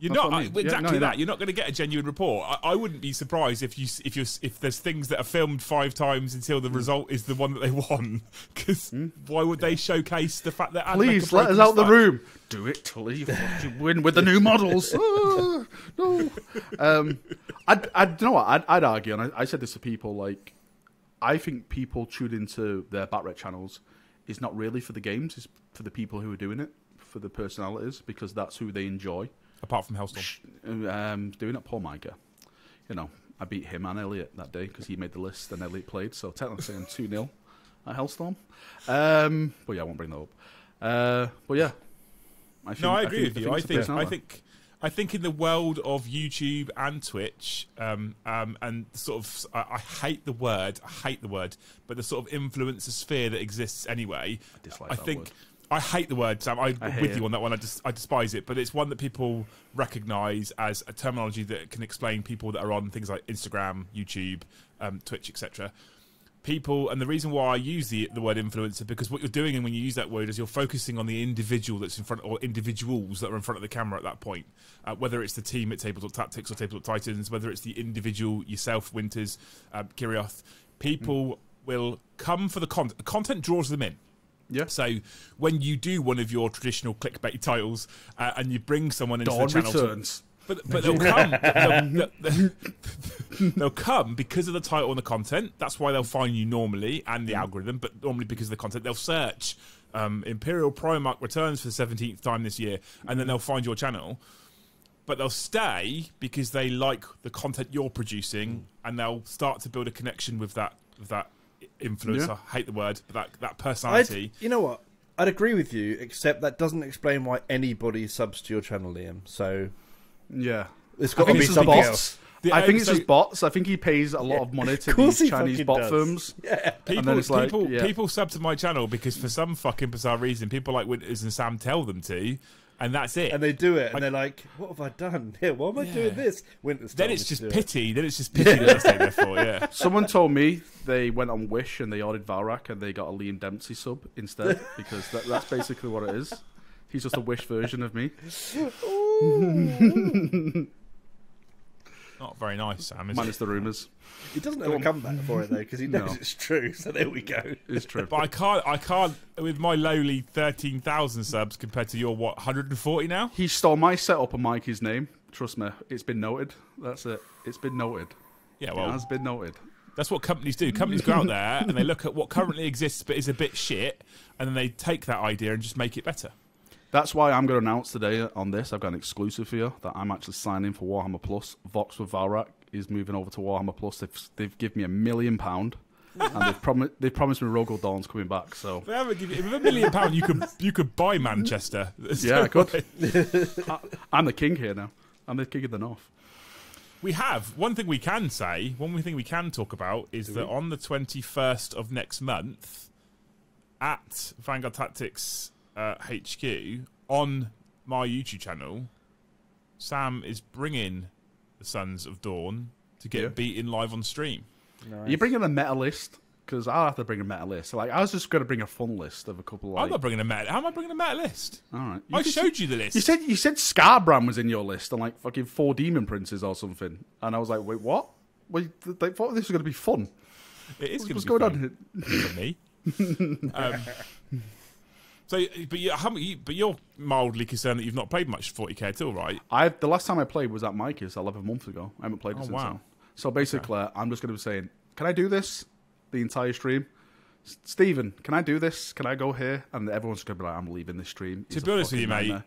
You're that's not I mean. exactly yeah, no, you're that. Not. You're not going to get a genuine report. I, I wouldn't be surprised if you if you if there's things that are filmed five times until the mm. result is the one that they won. Because mm. why would yeah. they showcase the fact that? Please let us out the room. Do it till you win with the new models. ah, no, um, I'd, I'd you know what I'd, I'd argue, and I, I said this to people. Like, I think people tuned into their Batrec channels is not really for the games. It's for the people who are doing it, for the personalities, because that's who they enjoy. Apart from Hellstorm. Um, doing it, Paul Micah. You know, I beat him and Elliot that day because he made the list and Elliot played. So technically I'm two nil at Hellstorm. Um, but yeah, I won't bring that up. Uh, but yeah. I think, no, I agree I think, with you. I think, I think, I think I think in the world of YouTube and Twitch, um, um, and sort of, I, I hate the word, I hate the word, but the sort of influencer sphere that exists anyway, I, dislike I that think... Word. I hate the word, Sam. I'm with you on that one. I just I despise it, but it's one that people recognise as a terminology that can explain people that are on things like Instagram, YouTube, um, Twitch, et cetera. People, and the reason why I use the the word influencer because what you're doing, and when you use that word, is you're focusing on the individual that's in front, or individuals that are in front of the camera at that point. Uh, whether it's the team at Tabletop Tactics or Tabletop Titans, whether it's the individual yourself, Winters, um, Kirioth, people mm. will come for the content. Content draws them in. Yeah. So when you do one of your traditional clickbait titles uh, and you bring someone into Dawn the channel, returns. To, But but they'll come. They'll, they'll, they'll come because of the title and the content. That's why they'll find you normally, and the algorithm. But normally because of the content, they'll search um, Imperial Primarch returns for the seventeenth time this year, and then they'll find your channel. But they'll stay because they like the content you're producing, and they'll start to build a connection with that with that influencer. Yeah. I hate the word, but that that personality. I'd, you know what? I'd agree with you, except that doesn't explain why anybody subs to your channel, Liam. So, yeah, it's got to be some bots. The, I think it's so, just bots. I think he pays a lot yeah. of money to these Chinese bot does. firms. Yeah. People, like, people, yeah. people sub to my channel because for some fucking bizarre reason, people like Winters and Sam tell them to, and that's it. And they do it, and I, they're like, "What have I done? Here, why am I yeah. doing this?" Winters. Then it's just pity. It. Then it's just pity yeah. that that's for. Yeah. Someone told me they went on Wish and they ordered Valrak and they got a Liam Dempsey sub instead because that, that's basically what it is. He's just a Wish version of me. Not very nice, Sam. Is Minus it? the rumours. He doesn't ever come back for it though, because he knows no. it's true. So there we go. It's true. But I can't. I can't with my lowly thirteen thousand subs compared to your what hundred and forty now. He stole my setup and Mikey's name. Trust me, it's been noted. That's it. It's been noted. Yeah, well, it has been noted. That's what companies do. Companies go out there and they look at what currently exists but is a bit shit, and then they take that idea and just make it better. That's why I'm going to announce today on this, I've got an exclusive here, that I'm actually signing for Warhammer Plus. Vox with Valrak is moving over to Warhammer Plus. They've, they've given me a million pound, and they've, promi they've promised me Rogal Dawn's coming back. So they haven't given, with a million pound, you could, you could buy Manchester. There's yeah, no I could. I, I'm the king here now. I'm the king of the north. We have, one thing we can say, one thing we can talk about is Do that we? on the twenty-first of next month, at Vanguard Tactics... Uh, H Q on my YouTube channel, Sam is bringing the Sons of Dawn to get yeah. beaten live on stream. Nice. You're bringing a meta list because I'll have to bring a meta list. So, like, I was just going to bring a fun list of a couple. Like... I'm not bringing a meta. How am I bringing a meta list? All right, you I just, showed you the list. You said you said Scarbrand was in your list and like fucking four Demon Princes or something, and I was like, wait, what? Wait, they thought this was going to be fun. It is going to be going fun. What's going on here? um, So, but you, how, you, but you're mildly concerned that you've not played much forty K at all, right? I the last time I played was at Mikey's eleven months ago. I haven't played it oh, since. Wow. So basically, okay. I'm just going to be saying, "Can I do this?" The entire stream. S Stephen, can I do this? Can I go here? And everyone's going to be like, "I'm leaving this stream." It's to be honest with you, mate, nightmare.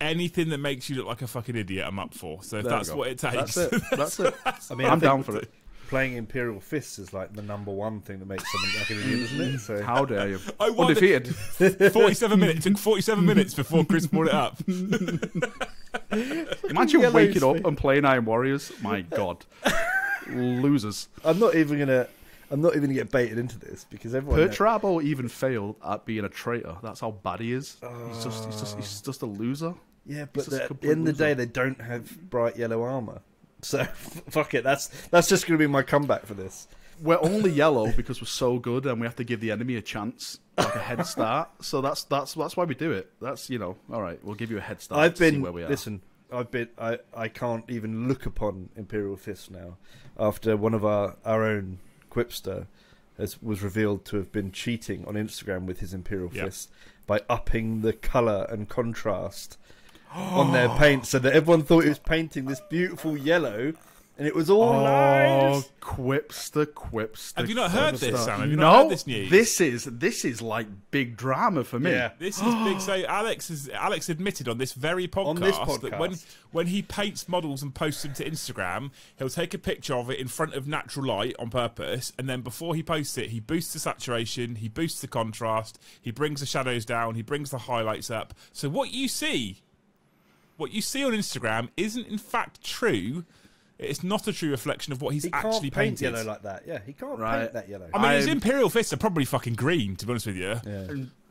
anything that makes you look like a fucking idiot, I'm up for. So if there that's what it takes. That's it. That's it. I mean, I'm down for it. Playing Imperial Fists is like the number one thing that makes someone like an idiot, isn't it? So. How dare you? I won Undefeated. forty-seven minutes. It took forty-seven minutes before Chris brought it up. Imagine Yellow waking up and playing Iron Warriors. My God, losers. I'm not even gonna. I'm not even gonna get baited into this because everyone. Pertrabo even failed at being a traitor. That's how bad he is. Oh. He's just. He's just. He's just a loser. Yeah, but at the end of the day, they don't have bright yellow armor. So fuck it. That's that's just going to be my comeback for this. We're only yellow because we're so good, and we have to give the enemy a chance, like a head start. So that's that's that's why we do it. That's you know, all right. We'll give you a head start. I've been to see where we are. Listen, I've been. I I can't even look upon Imperial Fist now after one of our our own Quipster has, was revealed to have been cheating on Instagram with his Imperial yep. Fist by upping the color and contrast on their paint, so that everyone thought it was painting this beautiful yellow, and it was all oh, lies. Quipster, Quipster. Have you not heard this, Sam? Have you not no, heard this news? This is this is like big drama for me. Yeah. This is big. So Alex is Alex admitted on this very podcast, on this podcast that when when he paints models and posts them to Instagram, he'll take a picture of it in front of natural light on purpose, and then before he posts it, he boosts the saturation, he boosts the contrast, he brings the shadows down, he brings the highlights up. So what you see. What you see on Instagram isn't in fact true. It's not a true reflection of what he's he can't actually paint painted. Yellow like that. Yeah, he can't right. paint that yellow. I mean, I'm... his Imperial Fists are probably fucking green, to be honest with you. Yeah.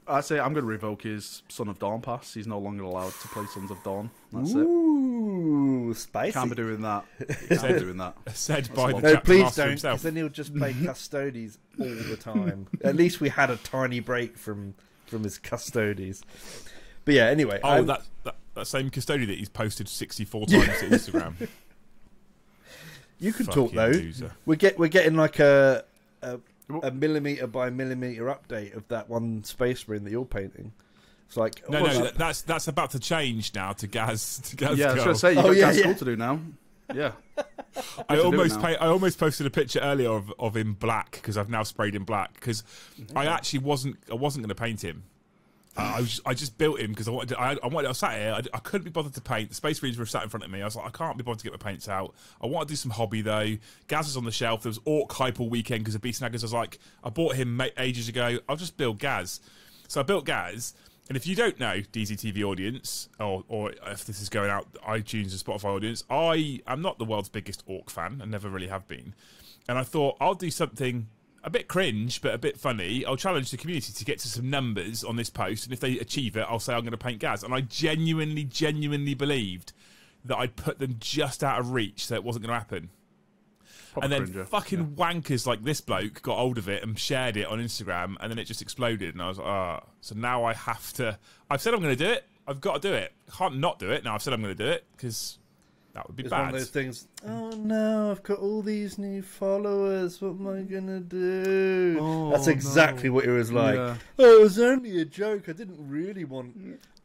I say I'm going to revoke his Son of Dawn pass. He's no longer allowed to play Sons of Dawn. That's Ooh, it. Ooh, spicy. Can't be doing that. Can't be doing that. Said by the no, please don't. Because then he'll just play Custodes all the time. At least we had a tiny break from from his Custodes. But yeah, anyway. Oh, um, that. that... That same Custodian that he's posted sixty-four times to Instagram. You can Fucking talk though. Loser. We get we're getting like a, a a millimeter by millimeter update of that one space marine that you're painting. It's like no, oh, no, that? that's that's about to change now to Gaz. To Gaz yeah, I was going to say you oh, got yeah, Gaz yeah. Call to do now. Yeah, I almost pay, I almost posted a picture earlier of of him black because I've now sprayed him black because yeah. I actually wasn't I wasn't going to paint him. Uh, I, was, I just built him because I wanted. To, I, I wanted. I sat here. I, I couldn't be bothered to paint. The Space Marines were sat in front of me. I was like, I can't be bothered to get my paints out. I want to do some hobby though. Gaz was on the shelf. There was Ork hype all weekend because of Beast Snaggers. I was like, I bought him ages ago. I'll just build Gaz. So I built Gaz. And if you don't know, D Z T V audience, or or if this is going out iTunes and Spotify audience, I am not the world's biggest Ork fan. I never really have been. And I thought I'll do something. A bit cringe, but a bit funny. I'll challenge the community to get to some numbers on this post, and if they achieve it, I'll say I'm going to paint Gaz. And I genuinely, genuinely believed that I'd put them just out of reach, so it wasn't going to happen. Pop and then cringer. fucking yeah. wankers like this bloke got hold of it and shared it on Instagram, and then it just exploded. And I was like, ah. Oh. So now I have to... I've said I'm going to do it. I've got to do it. I can't not do it. Now I've said I'm going to do it, because... That would be it's bad. One of those things. Oh no! I've got all these new followers. What am I gonna do? Oh, That's exactly no. what it was like. Yeah. Oh, it was only a joke. I didn't really want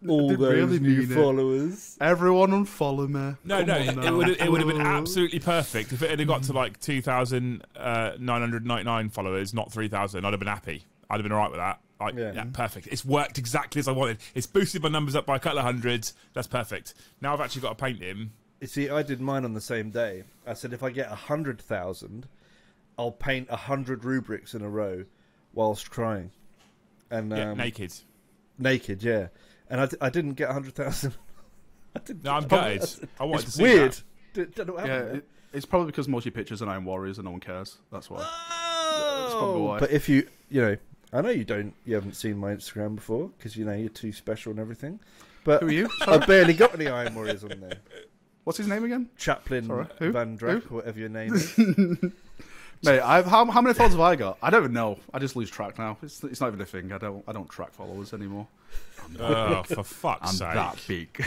all those really new followers. It. Everyone unfollow me. No, Come no, it, it would it would have been absolutely perfect if it had got to like two thousand nine hundred ninety nine followers, not three thousand. I'd have been happy. I'd have been alright with that. Like, yeah. yeah, perfect. It's worked exactly as I wanted. It's boosted my numbers up by a couple of hundreds. That's perfect. Now I've actually got to paint him. You see, I did mine on the same day. I said, if I get a hundred thousand, I'll paint a hundred rubrics in a row whilst crying. And, yeah, um, naked. Naked, yeah. And I, d I didn't get a hundred thousand. No, I'm gutted. I wanted it's to see weird. That. Don't know what happened, yeah, it, it's probably because most of your pictures are Iron Warriors and no one cares. That's why. Oh! That's probably why. But if you, you know, I know you don't, you haven't seen my Instagram before because, you know, you're too special and everything. But who are you? I barely got any Iron Warriors on there. What's his name again? Chaplin Vandrak, whatever your name is. Mate, I've, how, how many followers have I got? I don't even know. I just lose track now. It's, it's not even a thing. I don't I don't track followers anymore. Oh, for fuck's I'm sake.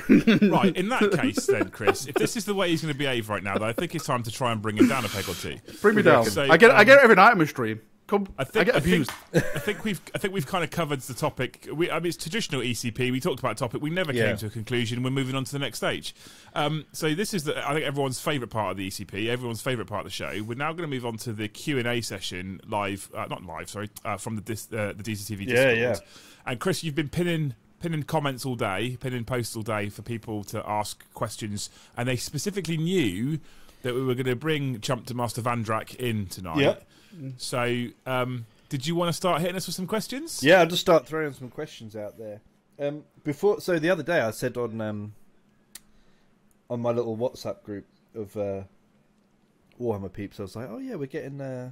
I'm that big. Right, in that case then, Chris, if this is the way he's going to behave right now, though, I think it's time to try and bring him down a peg or two. Bring me down. So, I get um, I get it every night on my stream. Come, I, think, I get abused. I think, I think we've I think we've kind of covered the topic. We, I mean, it's traditional E C P. We talked about the topic. We never yeah. came to a conclusion. We're moving on to the next stage. Um, so this is, the, I think, everyone's favourite part of the E C P. Everyone's favourite part of the show. We're now going to move on to the Q and A session live, uh, not live, sorry, uh, from the dis, uh, the D Z T V Discord. Yeah, yeah. And Chris, you've been pinning pinning comments all day, pinning posts all day for people to ask questions, and they specifically knew that we were going to bring Chapter Master Valrak in tonight. Yeah. So, um, did you want to start hitting us with some questions? Yeah, I'll just start throwing some questions out there. Um, before, so the other day I said on um, on my little WhatsApp group of uh, Warhammer peeps, I was like, "Oh yeah, we're getting uh,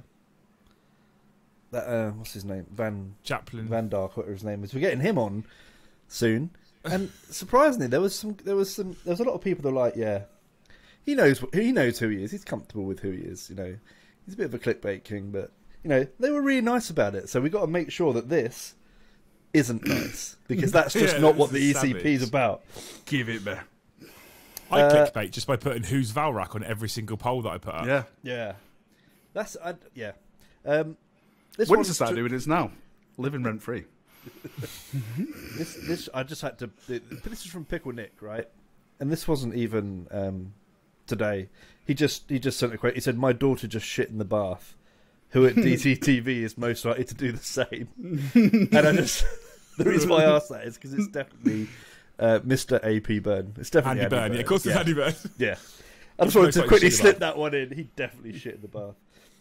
that uh, what's his name, Van Chaplin, Van Dark, whatever his name is. We're getting him on soon." And surprisingly, there was some, there was some, there was a lot of people that were like, "Yeah, he knows, he knows who he is. He's comfortable with who he is, you know." He's a bit of a clickbait king, but, you know, they were really nice about it. So we've got to make sure that this isn't nice, because that's just yeah, not what the E C P is about. Give it back. I uh, clickbait just by putting who's Valrak on every single poll that I put up. Yeah. Yeah. That's, I, yeah. Um, this Winters is doing it now. Living rent-free. this, this, I just had to, this is from Pickle Nick, right? And this wasn't even... Um, today he just he just sent a quote. He said, "My daughter just shit in the bath. Who at D Z T V is most likely to do the same?" And I just the reason why I asked that is because it's definitely uh, Mister A P Byrne. It's definitely Andy, Andy Byrne. Byrne. Yeah, of course, yeah. It's Andy Byrne. Yeah, I just wanted to quickly slip that one in. He definitely shit in the bath.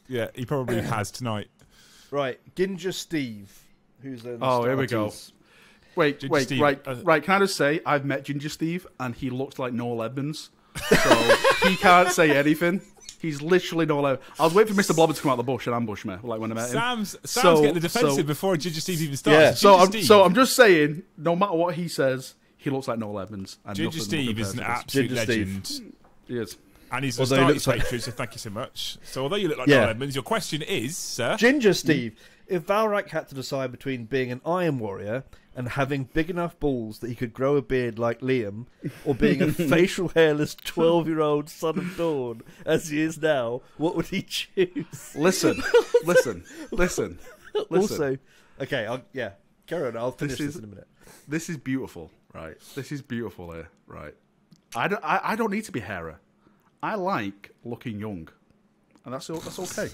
Yeah, he probably has tonight. Right, Ginger Steve, who's then oh starters. Here we go. Wait, Ginger wait, Steve. right, uh, right. Can I just say I've met Ginger Steve and he looks like Noel Edmonds. So he can't say anything. He's literally all over. I was waiting for Mister Blobber to come out of the bush and ambush me, like when I met him. Sam's, Sam's so, getting the defensive so, before Ginger Steve even starts. Yeah. So, I'm, so I'm just saying, no matter what he says, he looks like Noel Edmonds. And Ginger Steve is an absolute Ginger legend. Steve. He is. And he's a starting patron, so thank you so much. So although you look like yeah. Noel Edmonds, your question is, sir... Ginger Steve, if Valrak had to decide between being an Iron Warrior... and having big enough balls that he could grow a beard like Liam, or being a facial hairless twelve-year-old son of Dawn as he is now, what would he choose? Listen, listen, listen, listen. Also, okay, I'll, yeah, carry on. I'll finish this, is, this in a minute. This is beautiful, right? This is beautiful here, right? I don't, I, I don't need to be hairer. I like looking young, and that's that's okay.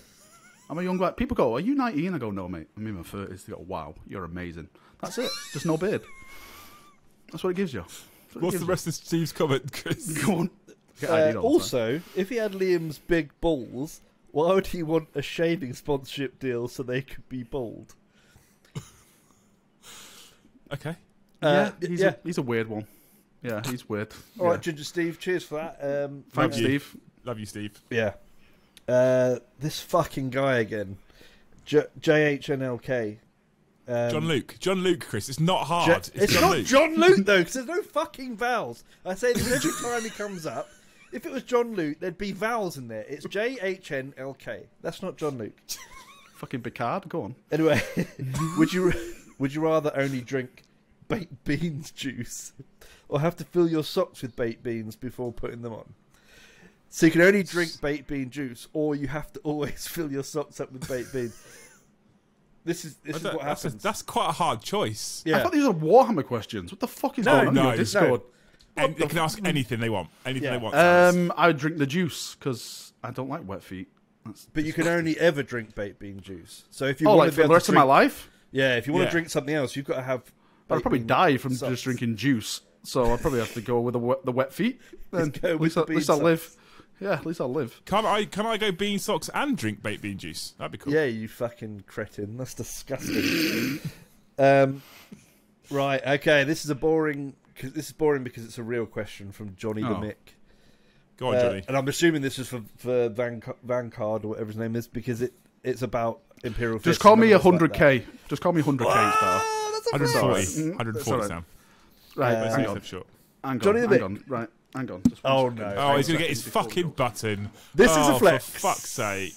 I'm a young guy. People go, "Are you nineteen?" I go, "No, mate. I'm in my thirties." They go, "Wow, you're amazing." That's it. Just no beard. That's what it gives you. What What's gives the rest you? of Steve's comment, Chris? Go on. Uh, also, if he had Liam's big balls, why would he want a shaving sponsorship deal so they could be bald? Okay. Uh, yeah, he's, yeah. A, he's a weird one. Yeah, he's weird. All yeah. right, Ginger Steve, cheers for that. Um, Thanks, uh, Steve. Love you, Steve. Yeah. Uh, this fucking guy again. J H N L K. Um, John Luke. John Luke, Chris. It's not hard. It's, it's John not Luke. John Luke, though, because there's no fucking vowels. I say this every time he comes up. If it was John Luke, there'd be vowels in there. It's J H N L K. That's not John Luke. Fucking Picard, go on. Anyway, would you would you rather only drink baked beans juice or have to fill your socks with baked beans before putting them on? So you can only drink baked bean juice, or you have to always fill your socks up with baked beans. This is this is what that's happens. A, that's quite a hard choice. Yeah. I thought these are Warhammer questions. What the fuck is no, going on no, in your Discord? No. And they can ask anything they want. Anything yeah. they want. Um, I would drink the juice because I don't like wet feet. That's but disgusting. You can only ever drink baked bean juice. So if you oh, want like to be for able the rest to drink, of my life, yeah. If you want yeah. to drink something else, you've got to have. But I'd probably die from socks. just drinking juice. So I probably have to go with the wet, the wet feet. Then at least, I, at least I'll live. Yeah, at least I'll live. Can I can I go bean socks and drink baked bean juice? That'd be cool. Yeah, you fucking cretin. That's disgusting. um, right, okay. This is a boring. Cause this is boring because it's a real question from Johnny oh. the Mick. Go on, uh, Johnny. And I'm assuming this is for for Van, Vanguard or whatever his name is because it it's about Imperial Fists. Just call me a hundred k. Just call me hundred k. one forty, one forty Sam. Right, uh, hang on. Short. Hang Johnny on, the Mick. Hang on. Right. Hang on. Just oh, no. Oh, he's going to get his fucking button. This oh, is a flex. For fuck's sake.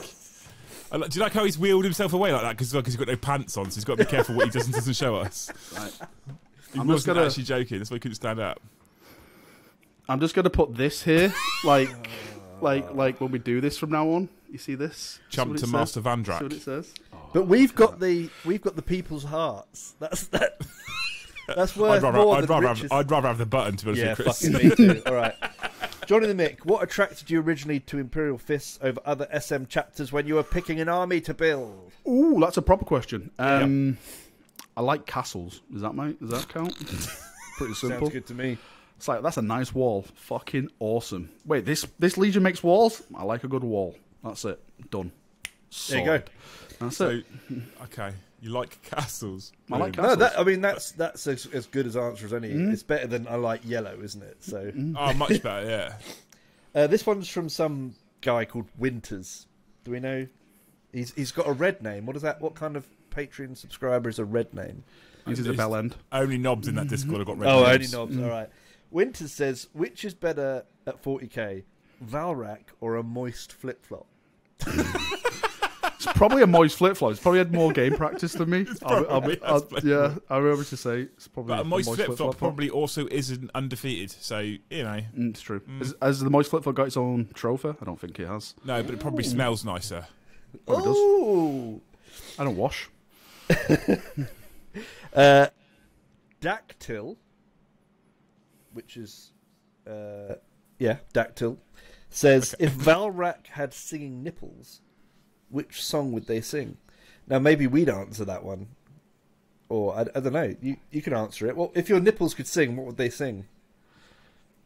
I like, do you like how he's wheeled himself away like that? Because he's got no pants on, so he's got to be careful what he does and doesn't show us. Right. He I'm wasn't gonna... actually joking. That's why he couldn't stand up. I'm just going to put this here. Like, like, like when we do this from now on. You see this? Chapter Master Valrak. See what it says? Oh, but we've got, the, we've got the people's hearts. That's that... That's worth I'd rather, more I'd, than rather have, I'd rather have the button, to be honest yeah, with Chris. Yeah, fucking me too. All right. Johnny the Mick, what attracted you originally to Imperial Fists over other S M chapters when you were picking an army to build? Ooh, that's a proper question. Um, yep. I like castles. Does that, mate? Does that count? Pretty simple. Sounds good to me. It's like, that's a nice wall. Fucking awesome. Wait, this, this Legion makes walls? I like a good wall. That's it. Done. Solid. There you go. That's so, it. Okay. You like castles? I like castles. No, that, I mean that's that's as, as good as answer as any. Mm. It's better than I like yellow, isn't it? So oh, much better, yeah. Uh, this one's from some guy called Winters. Do we know? He's he's got a red name. What is that? What kind of Patreon subscriber is a red name? This is a bell end. Only knobs in that Discord have got red. Oh, names. Only knobs. Mm. All right. Winters says, which is better at forty K, Valrak or a moist flip flop? It's probably a moist flip-flop. It's probably had more game practice than me. I'll, I'll, I'll, yeah, I remember to say it's probably. But a moist, moist flip-flop flip probably also isn't undefeated, so you know mm, it's true. Mm. Has, has the moist flip-flop got its own trophy? I don't think it has. No, but it probably Ooh. smells nicer. Probably Ooh. does. I don't wash. uh, Dactyl, which is uh, yeah, Dactyl says okay. if Valrak had singing nipples, which song would they sing? Now, maybe we'd answer that one. Or, I, I don't know. You you can answer it. Well, if your nipples could sing, what would they sing?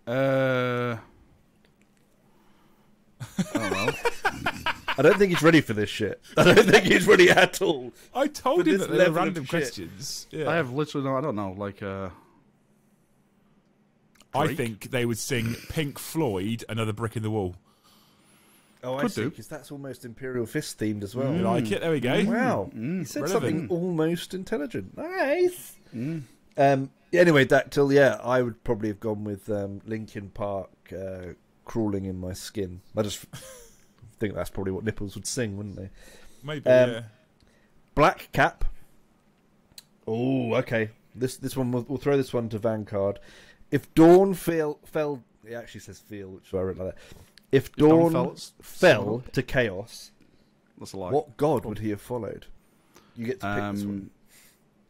Uh, I don't know. I don't think he's ready for this shit. I don't think he's ready at all. I told him that they're random questions. Yeah. I have literally no, I don't know, like... Uh, I think they would sing Pink Floyd, Another Brick in the Wall. Oh, Could I see, because that's almost Imperial Fist themed as well. Mm. You like it? There we go. Wow. Mm. He said Relevant. something almost intelligent. Nice. Mm. Um, anyway, Dactyl, yeah, I would probably have gone with um, Linkin Park, uh, Crawling in My Skin. I just think that's probably what nipples would sing, wouldn't they? Maybe, um, yeah. Black Cap. Oh, okay. This this one, we'll, we'll throw this one to Vanguard. If Dawn fell... fell it actually says feel, which is why I read like that. If Dawn, if Dawn fell, fell to chaos, that's a lie. What god would he have followed? You get to pick um, this one.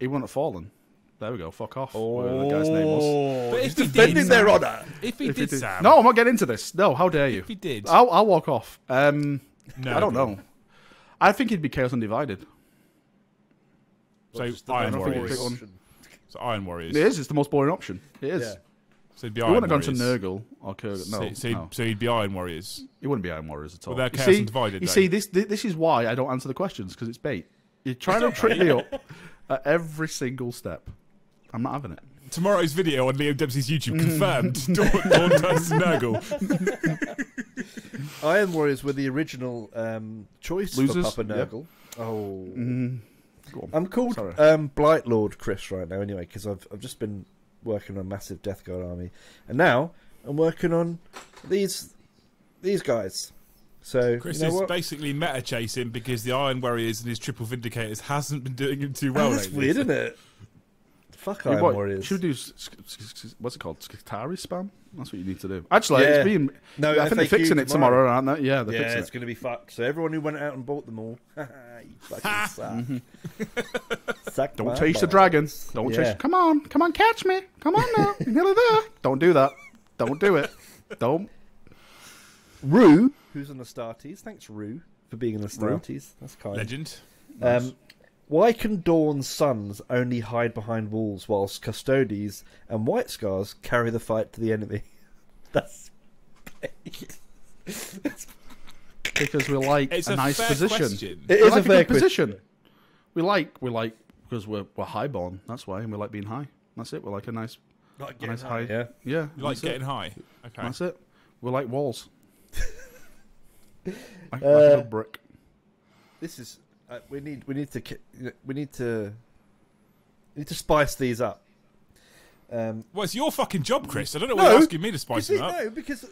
He wouldn't have fallen. There we go. Fuck off. Oh. Whatever the guy's name was. But he's if defending he did, their honour. If he if did, he did. Sam. No, I'm not getting into this. No, how dare you? If he did. I'll, I'll walk off. Um, no. I don't know. I think he'd be Chaos Undivided. So, so Iron Warriors. So Iron Warriors. It is. It's the most boring option. It is. Yeah. So he'd be Iron Warriors. He wouldn't have gone to Nurgle or Kurgan. No, so, so, he'd, no. so he'd be Iron Warriors. He wouldn't be Iron Warriors at all. Well, they're Chaos see, Undivided. You though. see, this, this is why I don't answer the questions, because it's bait. You're trying to trip me up at every single step. I'm not having it. Tomorrow's video on Liam Dempsey's YouTube confirmed. Dawn turns Nurgle. Iron Warriors were the original um, choice Losers. for Papa Nurgle. Yep. Oh, mm. I'm called um, Blight Lord Chris right now. Anyway, because I've I've just been working on massive Death Guard army, and now I'm working on these these guys. So Chris you know is what? basically meta chasing because the Iron Warriors and his triple Vindicators hasn't been doing him too well. That's lately. weird, isn't it? Fuck Iron what, Warriors. Should we do what's it called? Skitari spam. That's what you need to do. Actually, yeah. it's been. No, I think they're fixing it tomorrow, aren't they? Yeah, they're yeah, fixing it's it. going to be fucked. So everyone who went out and bought them all, you fucking suck. suck Don't chase balls. the dragons. Don't yeah. chase. Come on, come on, catch me. Come on now, you're nearly there. Don't do that. Don't do it. Don't. Rue. Who's an Astartes? Thanks, Rue, for being an Astartes. Roo. That's kind. Legend. Nice. Um, why can Dawn's sons only hide behind walls whilst Custodes and White Scars carry the fight to the enemy? That's... That's... Because we like it's a, a nice position. Question. It is like a fair a good position. We like, we like, because we're, we're highborn, that's why, and we like being high. That's it, we like a nice, like a nice high. high. Yeah, yeah you like getting it. high. Okay. That's it. We like walls. Like, uh, like a brick. This is uh, we need we need to we need to we need to spice these up. Um, well, it's your fucking job, Chris. I don't know why no, you're asking me to spice them up. No, because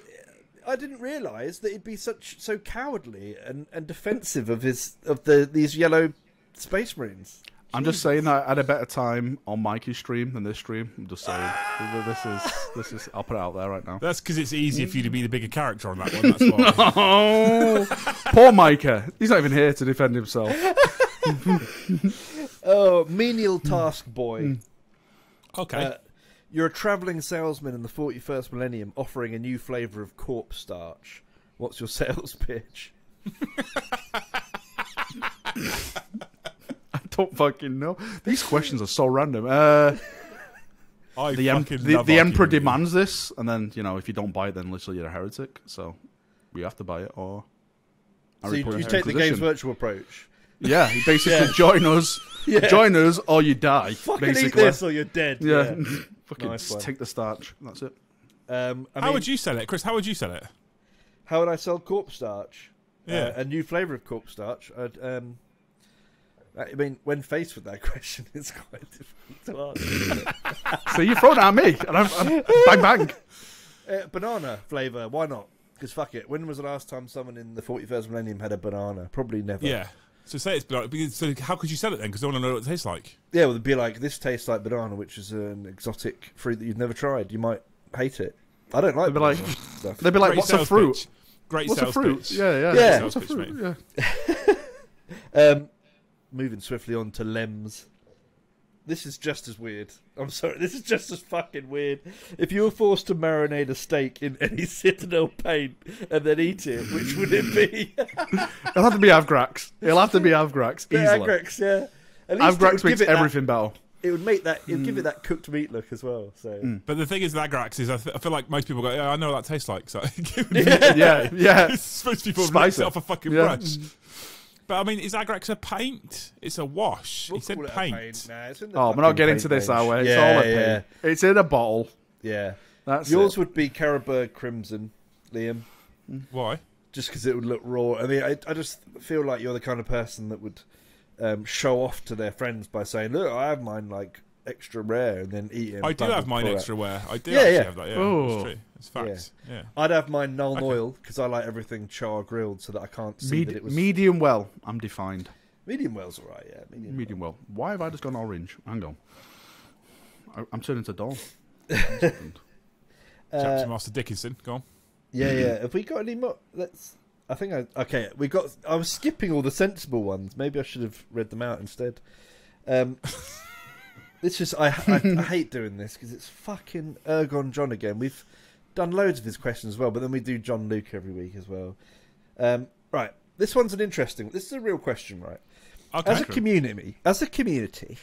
I didn't realise that he'd be such so cowardly and, and defensive of his of the these yellow space marines. I'm Jesus. just saying that I had a better time on Mikey's stream than this stream. I'm just saying. Ah! This is, this is, I'll put it out there right now. That's because it's easier for you to be the bigger character on that one. That's why. Oh, poor Mikey. He's not even here to defend himself. Oh, menial task boy. Okay. Uh, you're a travelling salesman in the forty-first millennium offering a new flavour of corpse starch. What's your sales pitch? Don't fucking know. These questions are so random. Uh, I the em the, the Emperor demands this, and then you know if you don't buy it, then literally you're a heretic. So we have to buy it, or I so you, you take the game's virtual approach. Yeah, you basically yeah. join us, yeah. join us, or you die. Fucking basically. eat this, or you're dead. Yeah, yeah. fucking nice take the starch. That's it. Um, I mean, how would you sell it, Chris? How would you sell it? How would I sell corpse starch? Yeah, uh, a new flavour of corpse starch. I'd, um, I mean, when faced with that question, it's quite difficult to answer. So you're thrown at me, and I'm, I'm bang, bang. Uh, banana flavour, why not? Because fuck it. When was the last time someone in the forty-first millennium had a banana? Probably never. Yeah. So say it's banana. So how could you sell it then? Because I want to know what it tastes like. Yeah, well, it'd be like, this tastes like banana, which is an exotic fruit that you've never tried. You might hate it. I don't like it. They'd be like, stuff. They'd be like what's a fruit? Pitch. Great what's sales a fruit? Pitch. Yeah, yeah. yeah. What's a pitch, fruit? Mate. Yeah. um... Moving swiftly on to Lems. This is just as weird. I'm sorry, this is just as fucking weird. If you were forced to marinate a steak in any citadel paint and then eat it, which would it be? It'll have to be Avgrax. It'll have to be Avgrax, easily. Yeah, Avgrax, yeah. At least Avgrax makes everything better. It would make that. It'd mm. give it that cooked meat look as well. So, mm. but the thing is, with Agrax is I, th I feel like most people go, yeah, I know what that tastes like. So, yeah, yeah, yeah. It's most people spice it off a fucking yeah. brush. But I mean, is Agrax a paint? It's a wash. We'll he said paint. paint. Nah, it's in the oh, we're not getting into this, are we? It's yeah, all a yeah. paint. It's in a bottle. Yeah. That's Yours it. would be Caribou Crimson, Liam. Why? Just because it would look raw. I mean, I, I just feel like you're the kind of person that would um, show off to their friends by saying, look, I have mine, like, extra rare, and then eat it. I do have mine extra rare. I do yeah, actually yeah. have that, yeah. Ooh. That's true. It's facts. Yeah. Yeah. I'd have mine null and okay. oil, because I like everything char grilled, so that I can't see Medi that it was... Medium well, I'm defined. Medium well's alright, yeah. Medium, medium well. well. Why have I just gone orange? Hang on. I I'm turning to Dawn. uh, Chapter Master Dickinson, go on. Yeah, yeah. Have we got any more? Let's... I think I... Okay, we got... I was skipping all the sensible ones. Maybe I should have read them out instead. Um... This just I, I, I hate doing this because it's fucking Ergon John again. We've done loads of his questions as well, but then we do John Luke every week as well. Um, right, this one's an interesting. This is a real question, right? Okay. As a community, as a community,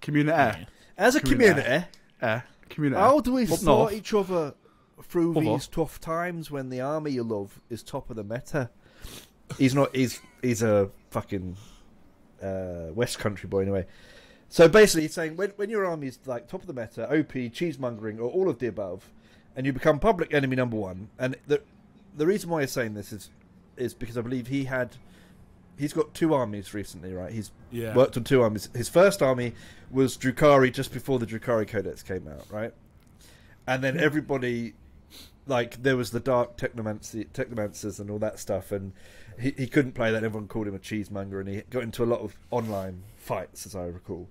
community, as a community, community, community. How do we Up support north. each other through Up these north. tough times when the army you love is top of the meta? He's not. He's he's a fucking uh, West Country boy anyway. So basically, he's saying when when your army is like top of the meta, O P, cheesemongering, or all of the above, and you become public enemy number one, and the the reason why he's saying this is is because I believe he had he's got two armies recently, right? He's yeah. worked on two armies. His first army was Drukhari just before the Drukhari Codex came out, right? And then everybody. Like, there was the dark technomancy, technomancers and all that stuff, and he, he couldn't play that. Everyone called him a cheesemonger, and he got into a lot of online fights, as I recall.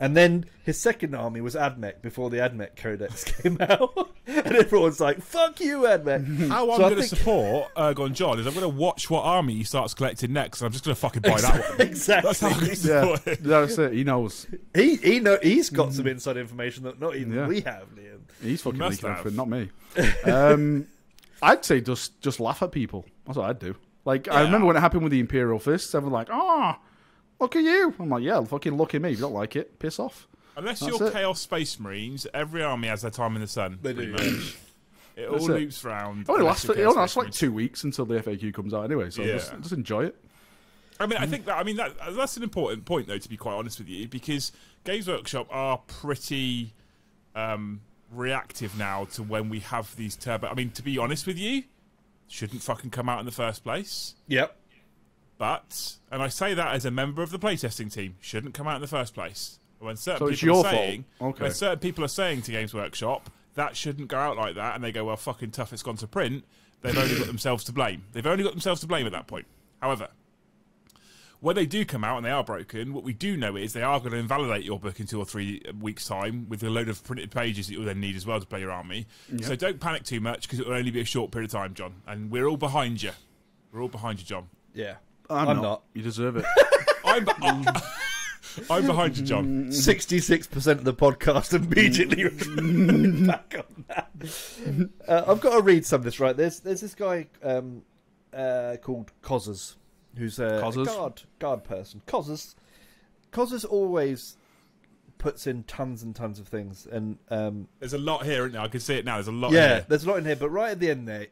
And then his second army was Admech, before the Admech Codex came out. And everyone's like, fuck you, Admech. How I'm so going to think... support Ergon John is I'm going to watch what army he starts collecting next, and I'm just going to fucking buy that one. Exactly. That's how I'm going to yeah. it. That's it. He knows. He, he know, he's got mm. some inside information that not even yeah. we have, Liam. He's fucking he leaking, not me. um, I'd say just, just laugh at people. That's what I'd do. Like, yeah. I remember when it happened with the Imperial Fists, everyone was like, ah. Oh, look at you. I'm like, yeah, fucking look at me. If you don't like it, piss off. Unless That's you're it. Chaos Space Marines, every army has their time in the sun. They do. Much. It all it. loops round. It only lasts, it only lasts like two weeks until the F A Q comes out anyway, so yeah. just, just enjoy it. I mean, I think that, I mean, that, that's an important point, though, to be quite honest with you, because Games Workshop are pretty um, reactive now to when we have these turbo... I mean, to be honest with you, shouldn't fucking come out in the first place. Yep. But, and I say that as a member of the playtesting team, shouldn't come out in the first place. When certain so it's people your are saying, fault. Okay. When certain people are saying to Games Workshop, that shouldn't go out like that, and they go, well, fucking tough, it's gone to print, they've only got themselves to blame. They've only got themselves to blame at that point. However, when they do come out and they are broken, what we do know is they are going to invalidate your book in two or three weeks' time with a load of printed pages that you'll then need as well to play your army. Yep. So don't panic too much, because it will only be a short period of time, John. And we're all behind you. We're all behind you, John. Yeah. I'm, I'm not. not. You deserve it. I'm, be I'm, I'm behind you, John. sixty-six percent of the podcast immediately back on that. Uh, I've got to read some of this, right? There's there's this guy um, uh, called Cozzers, who's a, a guard, guard person. Cozzers. Cozzers always puts in tons and tons of things. And um, there's a lot here, isn't there? I can see it now. There's a lot yeah, in here. Yeah, there's a lot in here. But right at the end there,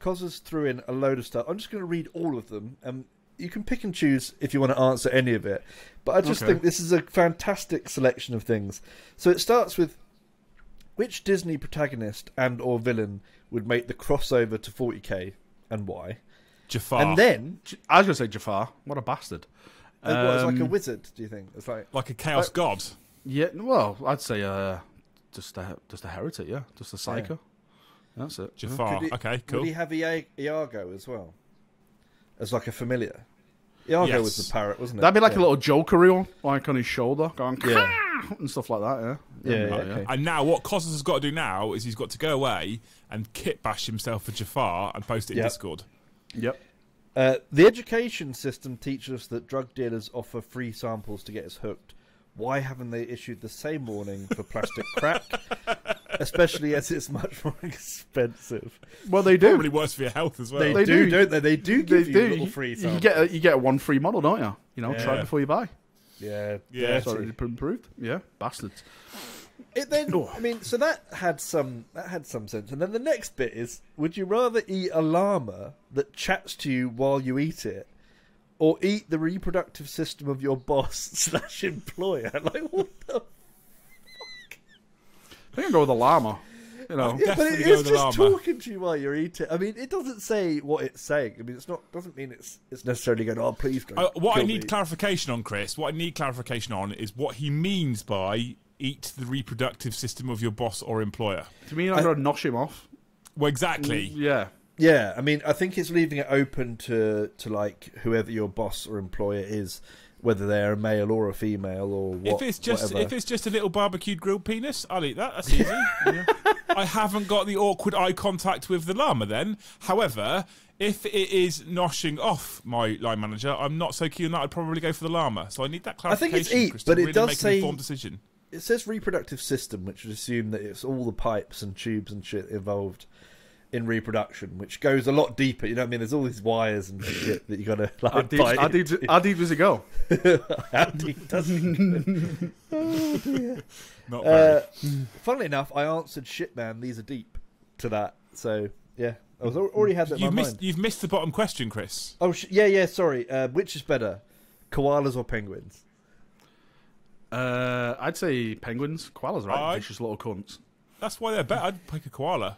Cozzers threw in a load of stuff. I'm just going to read all of them. Um, You can pick and choose if you want to answer any of it. But I just okay. think this is a fantastic selection of things. So it starts with, which Disney protagonist and or villain would make the crossover to forty K and why? Jafar. And then... I was going to say Jafar. What a bastard. Um, what, it's like a wizard, do you think? It's like like a chaos like, god. Yeah, well, I'd say uh, just, a, just a heretic, yeah. Just a psycho. Yeah. That's it. Jafar. He, okay, cool. Would he have Iago as well? As like a familiar. Iago yes. was the parrot, wasn't it? That'd be like yeah. a little jokery one, like on his shoulder, going yeah. and stuff like that, yeah. Yeah, yeah, yeah, yeah. Okay. And now what Cozzers has got to do now is he's got to go away and kitbash himself for Jafar and post it yep. in Discord. Yep. Uh, the education system teaches us that drug dealers offer free samples to get us hooked. Why haven't they issued the same warning for plastic crack? Especially as it's much more expensive. Well, they do. Probably worse for your health as well. They, they do, do, don't they? They do give they you do. a little free sample. You get, a, you get a one free model, don't you? You know, yeah. try before you buy. Yeah. Yeah. That's already improved. Yeah. Bastards. It then, oh. I mean, so that had some that had some sense. And then the next bit is, would you rather eat a llama that chats to you while you eat it, or eat the reproductive system of your boss slash employer? Like, what the... I can go with a llama, you know. Yeah, but it is just talking to you while you're eating. I mean, it doesn't say what it's saying. I mean, it's not doesn't mean it's it's necessarily going. Oh, please don't. Uh, what I need me. clarification on, Chris. What I need clarification on is what he means by eat the reproductive system of your boss or employer. To me, I'm going to nosh him off. Well, exactly. Yeah. Yeah. I mean, I think it's leaving it open to to like whoever your boss or employer is, whether they're a male or a female or what, if it's just whatever. If it's just a little barbecued grilled penis, I'll eat that. That's easy. Yeah. I haven't got the awkward eye contact with the llama then. However, if it is noshing off my line manager, I'm not so keen on that. I'd probably go for the llama. So I need that clarification. I think it's eat, Chris, but it really does make say an informed decision. it says reproductive system, which would assume that it's all the pipes and tubes and shit involved in reproduction, which goes a lot deeper. You know what I mean? There's all these wires and shit that you gotta like. How deep, how deep, how deep does it go? How deep doesn't it? Oh dear. Not very. Uh, funnily enough, I answered shit, man. These are deep to that. So yeah, I was already had that in my missed, mind. You've missed the bottom question, Chris. Oh sh yeah, yeah. Sorry. Uh, which is better, koalas or penguins? Uh, I'd say penguins. Koalas are right, vicious little cunts. That's why they're better. I'd pick a koala.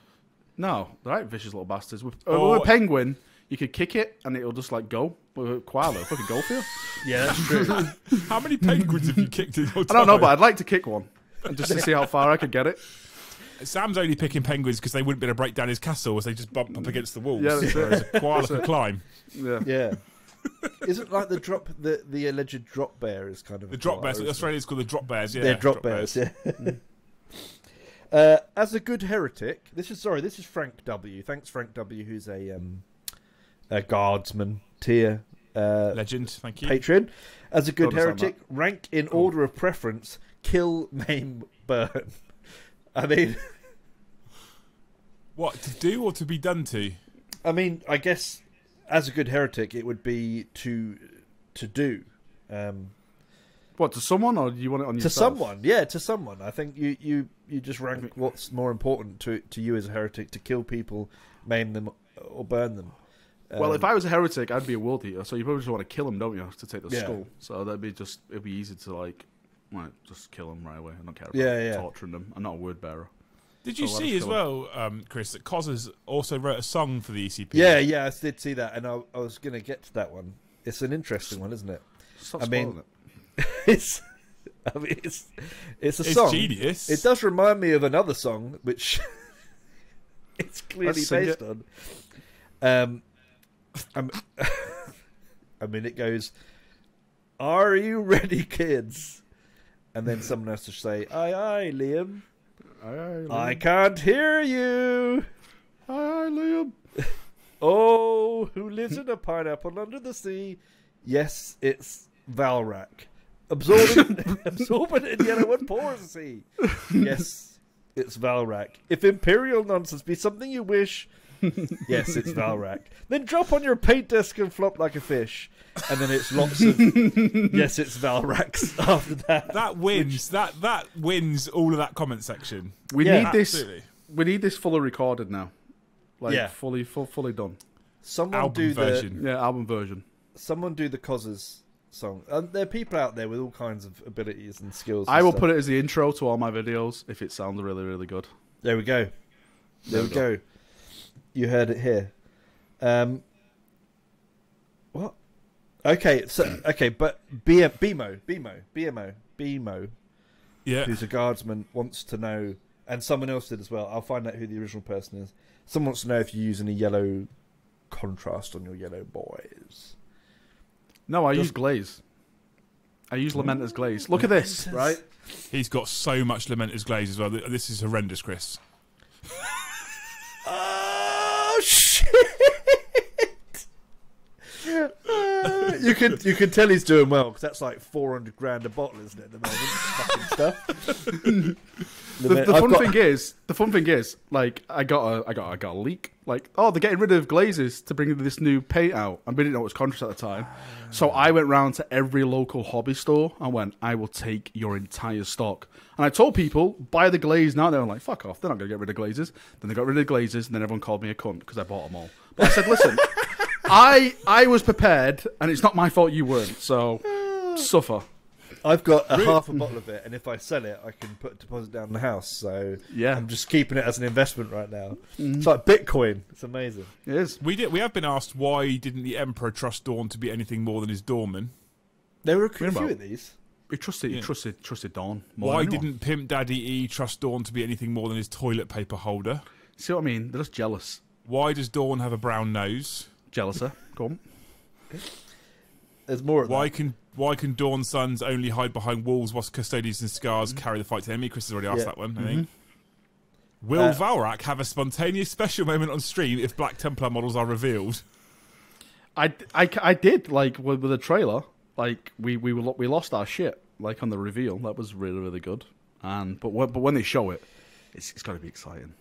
No, they're right, vicious little bastards. With, oh. with a penguin, you could kick it and it'll just like go. But with a koala, it'll fucking go for you. Yeah, that's true. How many penguins have you kicked in your time? I don't know, but I'd like to kick one just to see how far I could get it. Sam's only picking penguins because they wouldn't be able to break down his castle as they just bump up against the walls. Yeah, that's whereas it. a koala can climb. Yeah. Yeah. Isn't like the drop the the alleged drop bear is kind of the drop bears. Australia's called the drop bears. Yeah, they're drop, drop bears. bears. Yeah. uh, as a good heretic, this is sorry. This is Frank W. Thanks, Frank W. Who's a um, a guardsman tier uh, legend. Thank you, Patreon. As a good heretic, rank in oh. order of preference: kill, maim, burn. I mean, what to do or to be done to? I mean, I guess. As a good heretic, it would be to to do. Um, what, to someone, or do you want it on yourself? To someone, yeah, to someone. I think you, you, you just rank what's more important to, to you as a heretic, to kill people, maim them, or burn them. Um, well, if I was a heretic, I'd be a world eater, so you probably just want to kill them, don't you, to take the yeah. skull. So that'd be just, it'd be easy to, like, like just kill them right away. I don't care about yeah, yeah. torturing them. I'm not a word bearer. Did you oh, see as well, um, Chris, that Cozers also wrote a song for the E C P? Yeah, yeah, I did see that, and I, I was going to get to that one. It's an interesting one, isn't it? Stop I mean, it. it's, I mean, it's, it's a it's song. It's genius. It does remind me of another song, which it's clearly based it. on. Um, I'm, I mean, it goes, "Are you ready, kids?" And then someone has to say, "Aye, aye, Liam." Aye, aye, I can't hear you. Aye, aye, Liam. Oh, who lives in a pineapple under the sea? Yes, it's Valrak. Absorbent, absorbent in yellow and porosity. Yes, it's Valrak. If imperial nonsense be something you wish, yes, it's Valrak. Then drop on your paint desk and flop like a fish. And then it's lots of yes, it's Valrax after that. That wins. Which, that that wins all of that comment section. We yeah, need absolutely. this. We need this fully recorded now. Like yeah. fully, full, fully done. Someone album do version. the yeah album version. Someone do the Cozers song. And there are people out there with all kinds of abilities and skills. And I will stuff. put it as the intro to all my videos if it sounds really, really good. There we go. There, there we go. go. You heard it here. Um, what? Okay, so okay, but B M, B M O, B M O, B M O, B M O, yeah, who's a guardsman, wants to know, and someone else did as well. I'll find out who the original person is. Someone wants to know if you use any yellow contrast on your yellow boys. No, I Just, use glaze. I use Lamenters glaze. Look at this, right? He's got so much Lamenters glaze as well. This is horrendous, Chris. Oh shit! Uh, you can you can tell he's doing well because that's like four hundred grand a bottle, isn't it? At the moment, fucking stuff. The, the fun got... thing is, the fun thing is, like I got a I got I got a leak. Like, oh, they're getting rid of glazes to bring this new paint out, and we didn't know it was contrast at the time. So I went round to every local hobby store and went, I will take your entire stock. And I told people, buy the glaze now. They were like, fuck off, they're not gonna get rid of glazes. Then they got rid of the glazes, and then everyone called me a cunt because I bought them all. But I said, listen. I I was prepared, and it's not my fault you weren't. So suffer. I've got a half a bottle of it, and if I sell it, I can put a deposit down the house. So yeah, I'm just keeping it as an investment right now. Mm. It's like Bitcoin. It's amazing. It is. We did. We have been asked why didn't the Emperor trust Dawn to be anything more than his doorman? There were a few of these. He trusted. Yeah. He trusted. Trusted Dawn. More why than didn't Pimp Daddy E trust Dawn to be anything more than his toilet paper holder? See what I mean? They're just jealous. Why does Dawn have a brown nose? Jealouser, go on. There's more. Why that. can why can Dawn Sons only hide behind walls whilst Custodes and Scars mm-hmm. carry the fight to the enemy? Chris has already asked yeah. that one. Mm-hmm. I think. Will uh, Valrak have a spontaneous special moment on stream if Black Templar models are revealed? I, I, I did like with, with the trailer. Like we we were, we lost our shit like on the reveal. That was really really good. And but when, but when they show it, it's, it's got to be exciting.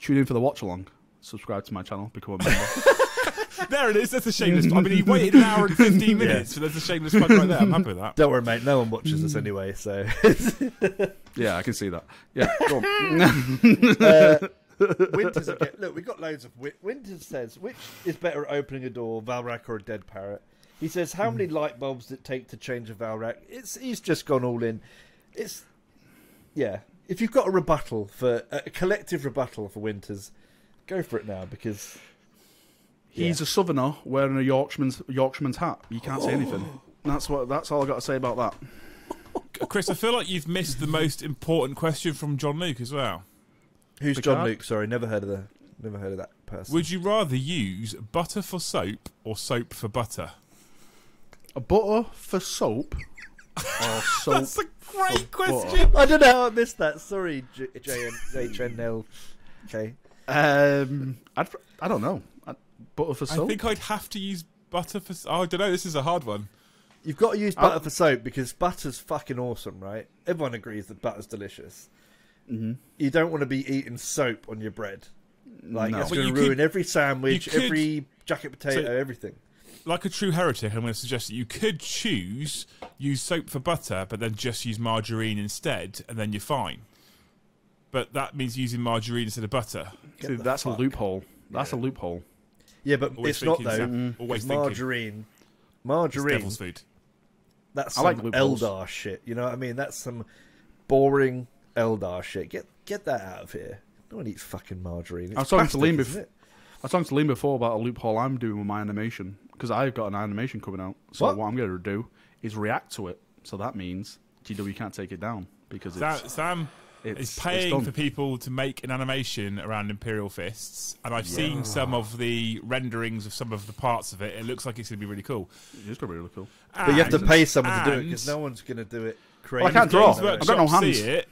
Tune in for the watch along. Subscribe to my channel. Become a member. There it is. That's a shameless. I mean, he waited an hour and fifteen minutes, yeah. So that's a shameless plug right there. I'm happy with that. Don't worry, mate. No one watches us anyway, so. Yeah, I can see that. Yeah. Go on. uh, Winters, okay. Look, we've got loads of. Winters says, which is better at opening a door, Valrak or a dead parrot? He says, how many light bulbs did it take to change a Valrak? It's, he's just gone all in. It's. Yeah. If you've got a rebuttal for. A collective rebuttal for Winters, go for it now, because. He's yeah. a southerner wearing a Yorkshireman's, Yorkshireman's hat. You can't oh. say anything. That's what. That's all I've got to say about that. Chris, I feel like you've missed the most important question from John Luke as well. Who's Picard? John Luke? Sorry, never heard of the. Never heard of that person. Would you rather use butter for soap or soap for butter? A butter for soap. Or soap. That's a great question. Butter. I don't know how I missed that. Sorry, J J, J Trendell. Okay. Um, I'd, I don't know. Butter for soap? I think I'd have to use butter for soap. Oh, I don't know. This is a hard one. You've got to use butter I... for soap because butter's fucking awesome, right? Everyone agrees that butter's delicious. Mm-hmm. You don't want to be eating soap on your bread. Like, no. It's going to ruin could, every sandwich, could, every jacket potato, so, everything. Like a true heretic, I'm going to suggest that you could choose use soap for butter, but then just use margarine instead, and then you're fine. But that means using margarine instead of butter. See, that's fuck. a loophole. That's yeah. a loophole. Yeah, but always it's not though. Always it's margarine, margarine. It's devil's food. That's some I like Eldar shit. You know what I mean? That's some boring Eldar shit. Get get that out of here. No one eats fucking margarine. It's I was talking to Liam before. I was talking to Liam before about a loophole I'm doing with my animation because I've got an animation coming out. So what, what I'm going to do is react to it. So that means G W can't take it down because it's, Sam, Sam it's, is paying it's for people to make an animation around Imperial Fists, and I've yeah. seen some of the renderings of some of the parts of it. It looks like it's going to be really cool. It's going to be really cool, and, but you have to pay someone and, to do it because no one's going to do it. Crazy. Well, I can't draw. I've got no hands. See it,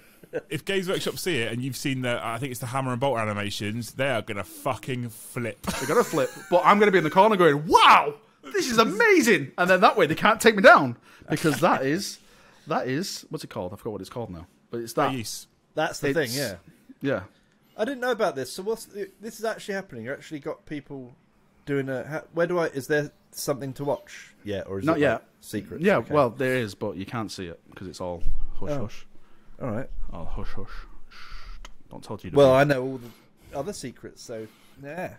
if Games Workshop see it, and you've seen the, I think it's the hammer and bolt animations, they are going to fucking flip. They're going to flip, but I'm going to be in the corner going, "Wow, this is amazing!" And then that way they can't take me down because that is, that is what's it called? I forgot what it's called now, but it's that. Yes. That's the it's, thing, yeah. Yeah. I didn't know about this. So what's this is actually happening? You actually got people doing a. Where do I? Is there something to watch? Yeah, or is not it yet like secret? Yeah, okay. Well there is, but you can't see it because it's all hush oh. hush. All right. Oh hush hush. Shh. Don't tell you. To well, me. I know all the other secrets, so yeah.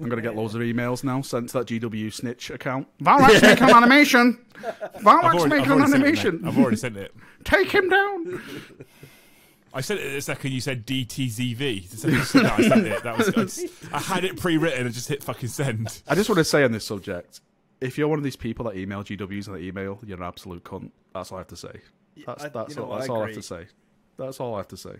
I'm gonna get loads of emails now sent to that G W snitch account. Valrak's making an animation. Valrak's making an animation. I've already sent it. Take him down. I said it the second you said D T Z V. The second you said that, I said it. That was, I, just, I had it pre-written and just hit fucking send. I just want to say on this subject, if you're one of these people that email G Ws and they email, you're an absolute cunt. That's all I have to say. That's, I, that's, all, what, that's I all I have to say. That's all I have to say.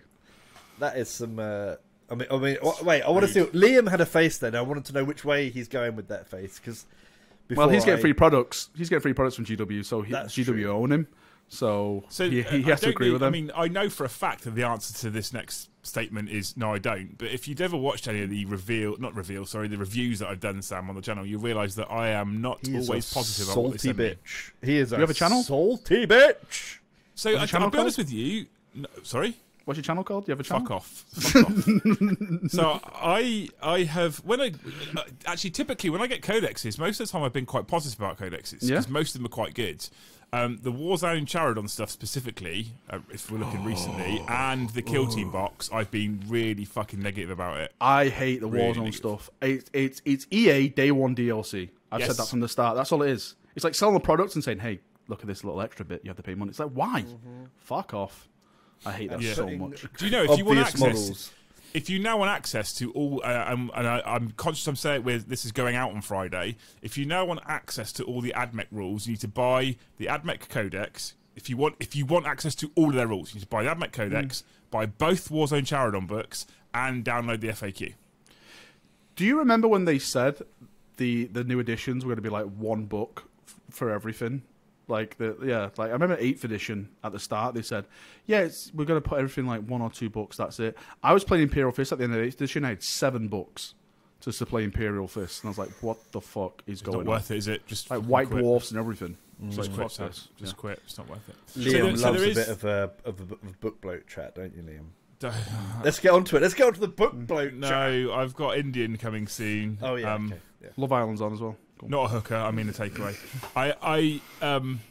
That is some... Uh, I mean, I mean, wait, I want to see... What, Liam had a face then. I wanted to know which way he's going with that face. Cause well, he's getting I, free products. He's getting free products from G W, so he, G W true. own him. So, so he, he has to agree need, with them. I mean, I know for a fact that the answer to this next statement is no, I don't. But if you've ever watched any of the reveal, not reveal, sorry, the reviews that I've done, Sam, on the channel, you realise that I am not he always positive on what they send me. He is you a have a channel? salty bitch. So I, channel I'll be honest called? with you. No, sorry? What's your channel called? Do you have a channel? Fuck off. Fuck off. So I, I have, when I, actually typically when I get codexes, most of the time I've been quite positive about codexes because yeah. most of them are quite good. Um, the Warzone and Charodon stuff specifically, uh, if we're looking oh, recently, and the Kill Team oh. box, I've been really fucking negative about it. I hate the really Warzone negative. stuff. It, it's it's E A Day One D L C. I've yes. said that from the start. That's all it is. It's like selling a product and saying, "Hey, look at this little extra bit. You have to pay money." It's like, why? Mm-hmm. Fuck off. I hate that yeah. so much. Do you know if you want access? Models. If you now want access to all, uh, and, and I, I'm conscious I'm saying where this is going out on Friday, if you now want access to all the Admech rules, you need to buy the Admech Codex. If you want, if you want access to all of their rules, you need to buy the Admech Codex, mm. buy both Warzone Charodon books, and download the F A Q. Do you remember when they said the the new editions were going to be like one book for everything? Like the yeah, like I remember eighth edition at the start. They said, "Yeah, it's, we're going to put everything like one or two books. That's it." I was playing Imperial Fist at the end of eighth edition. I had seven books just to play Imperial Fists, and I was like, what the fuck is it's going on? It's not worth it, is it? Just like White quit. Dwarfs and everything. Mm. So just quit, this. Just yeah. quit. It's not worth it. Liam so there, loves so there is... a bit of a, of a, of a book bloat chat, don't you, Liam? Let's get on to it. Let's get on to the book bloat no, chat. No, I've got Indian coming soon. Oh, yeah, um, okay. yeah. Love Island's on as well. Go on. Not a hooker, I mean a takeaway. I... I um,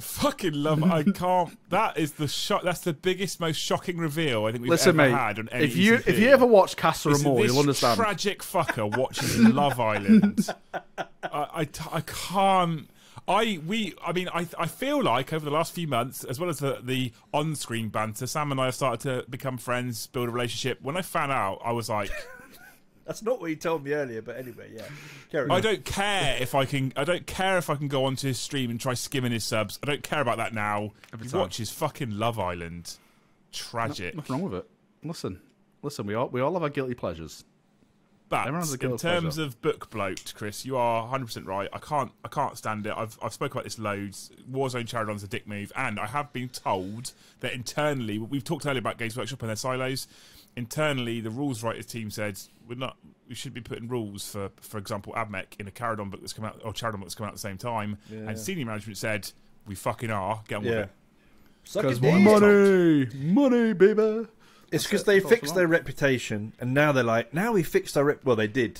fucking love it. I can't. That is the shock. That's the biggest, most shocking reveal I think we've Listen, ever mate, had on any. If you E C P. If you ever watch Casa Amor, you'll understand. This tragic fucker watches Love Island. I, I I can't. I we. I mean, I I feel like over the last few months, as well as the the on screen banter, Sam and I have started to become friends, build a relationship. When I found out, I was like. That's not what you told me earlier, but anyway, yeah. Carry I on. don't care if I can. I don't care if I can go onto his stream and try skimming his subs. I don't care about that now. Every he watches fucking Love Island. Tragic. No, nothing wrong with it. Listen, listen. We all we all have our guilty pleasures. But Everyone's a guilty in terms pleasure. of book bloat, Chris, you are one hundred percent right. I can't. I can't stand it. I've I've spoken about this loads. Warzone Charadon's a dick move, and I have been told that internally. We've talked earlier about Games Workshop and their silos. Internally, the rules writers team said we're not. We should be putting rules for, for example, Admech in a Charadon book that's come out or Charadon book that's come out at the same time. Yeah. And senior management said we fucking are. Get on yeah. with it. Because money, money, baby. It's because they fixed their reputation, and now they're like, now we fixed our rep. Well, they did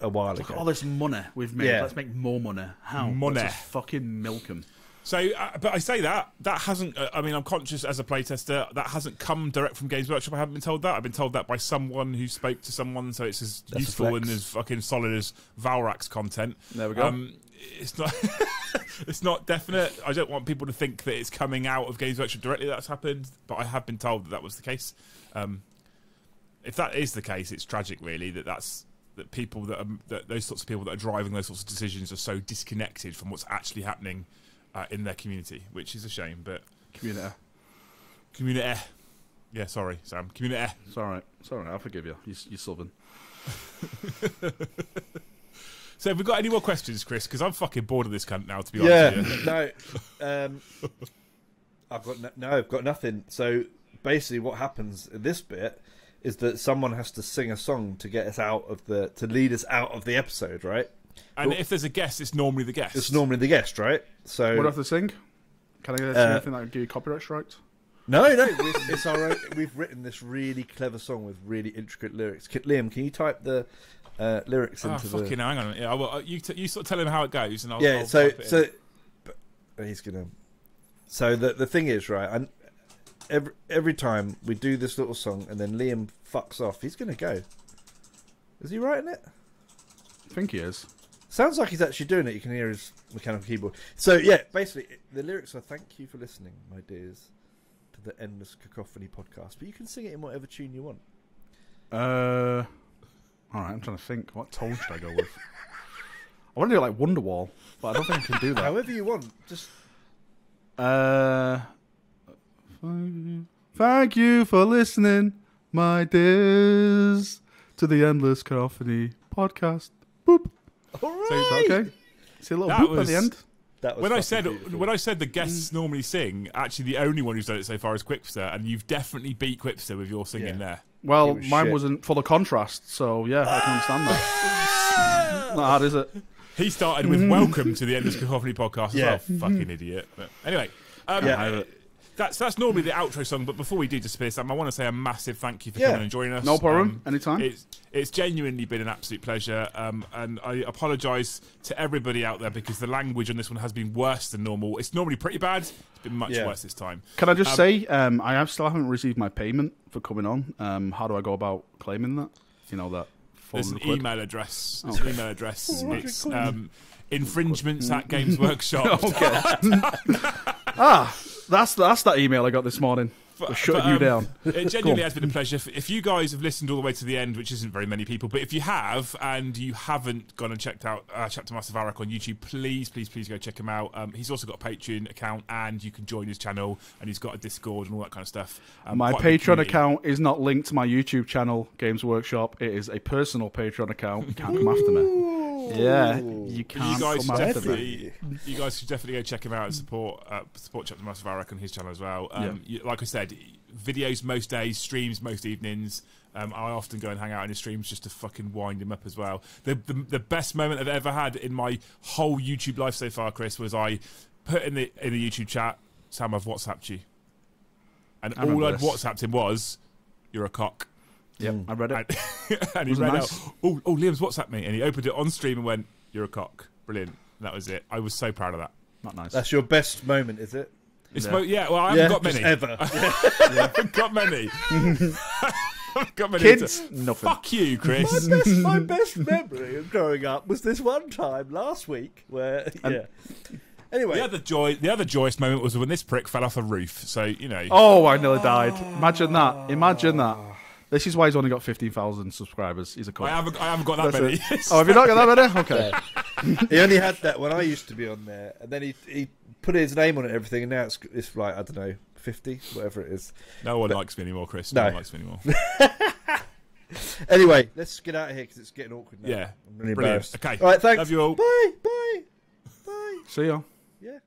a while it's ago. Look at all this money we've made. Yeah. Let's make more money. How? Money. Let's just fucking milk them. So, uh, but I say that, that hasn't, uh, I mean, I'm conscious as a playtester, that hasn't come direct from Games Workshop. I haven't been told that. I've been told that by someone who spoke to someone, so it's as That's useful and as fucking solid as Valrak's content. There we go. Um, it's not it's not definite. I don't want people to think that it's coming out of Games Workshop directly that's happened, but I have been told that that was the case. Um, if that is the case, it's tragic, really, that that's... that people that are, that those sorts of people that are driving those sorts of decisions are so disconnected from what's actually happening Uh, in their community, which is a shame, but... Community. Community. Yeah, sorry, Sam. Community. It's all right. It's all right. I'll forgive you. You're, you're Southern. So have we got any more questions, Chris? Because I'm fucking bored of this cunt now, to be yeah, honest with you. Yeah, no. Um, I've got no, no, I've got nothing. So basically what happens in this bit is that someone has to sing a song to get us out of the... to lead us out of the episode, right? And well, if there's a guest, it's normally the guest. It's normally the guest, right? So what do I have to sing? Can I get uh, anything that would give you copyright strikes? No, no. It's, it's our own, we've written this really clever song with really intricate lyrics. Liam, can you type the uh, lyrics oh, into fucking the? Fucking hang on. Yeah, I will, you, t you sort of tell him how it goes, and I'll. Yeah. I'll so type it so, in. But he's gonna. So the the thing is, right? And every every time we do this little song, and then Liam fucks off, he's gonna go. Is he writing it? I think he is. Sounds like he's actually doing it. You can hear his mechanical keyboard. So, yeah, basically, the lyrics are, thank you for listening, my dears, to the Endless Cacophony podcast. But you can sing it in whatever tune you want. Uh, all right, I'm trying to think. What tone should I go with? I want to do, like, Wonderwall, but I don't think I can do that. However you want. Just... Uh, thank you for listening, my dears, to the Endless Cacophony podcast. Boop. All right. So, okay. See a little boop at the end. That was when I said beautiful. when I said the guests mm. normally sing. Actually, the only one who's done it so far is Quipster, and you've definitely beat Quipster with your singing yeah. there. Well, was mine shit. wasn't for the contrast, so yeah, I can understand that. Not hard, is it? He started with "Welcome to the Endless Cacophony Podcast" as yeah. well. Fucking idiot. But anyway, um, yeah. that's that's normally the outro song. But before we do disappear, Sam, I want to say a massive thank you for yeah. coming and joining us. No problem. Um, Anytime. It's, It's genuinely been an absolute pleasure, um, and I apologise to everybody out there because the language on this one has been worse than normal. It's normally pretty bad. It's been much yeah. worse this time. Can I just um, say, um, I have still haven't received my payment for coming on. Um, how do I go about claiming that? You know, that there's an quid. email address. There's okay. an email address. It's um, infringements at Games Workshop. Okay. ah, that's, that's that email I got this morning. But, shutting but, um, you down. It genuinely has been a pleasure. If you guys have listened all the way to the end, which isn't very many people, but if you have and you haven't gone and checked out uh, Chapter Master Valrak on YouTube, please, please, please go check him out. Um, he's also got a Patreon account, and you can join his channel, and he's got a Discord and all that kind of stuff. Um, my Patreon account is not linked to my YouTube channel, Games Workshop. It is a personal Patreon account. You can't come after me. Yeah, you can't. You guys, come definitely, you guys should definitely go check him out and support uh, support Chapter Master Valrak on his channel as well. Um, yeah. you, like I said, videos most days, streams most evenings. Um, I often go and hang out in his streams just to fucking wind him up as well. The, the, the best moment I've ever had in my whole YouTube life so far, Chris, was I put in the in the YouTube chat, Sam, I've WhatsApped you. And I all I'd this. WhatsApped him was, you're a cock. Yep, mm. I read it. And, and he read nice? out, oh, oh, Liam's WhatsApped me. And he opened it on stream and went, you're a cock. Brilliant. And that was it. I was so proud of that. Not nice. That's your best moment, is it? It's yeah. yeah, well, I haven't yeah, got many. Ever. I haven't got many. Got my kids, nothing. Fuck you, Chris. My best, my best memory of growing up was this one time last week where, um, yeah. Anyway, the other joy, the other joyous moment was when this prick fell off a roof. So you know. Oh, I nearly died. Imagine that. Imagine that. This is why he's only got fifteen thousand subscribers. He's a cock. I haven't, I haven't got that many. Oh, have you not got that many? Okay. Yeah. He only had that when I used to be on there, and then he he put his name on it and everything, and now it's it's like I don't know. fifty, whatever it is. No one but, likes me anymore, Chris. No, no one likes me anymore. Anyway, let's get out of here because it's getting awkward now. Yeah. I'm really embarrassed. Okay. All right, thanks. Love you all. Bye. Bye. Bye. See ya. Yeah.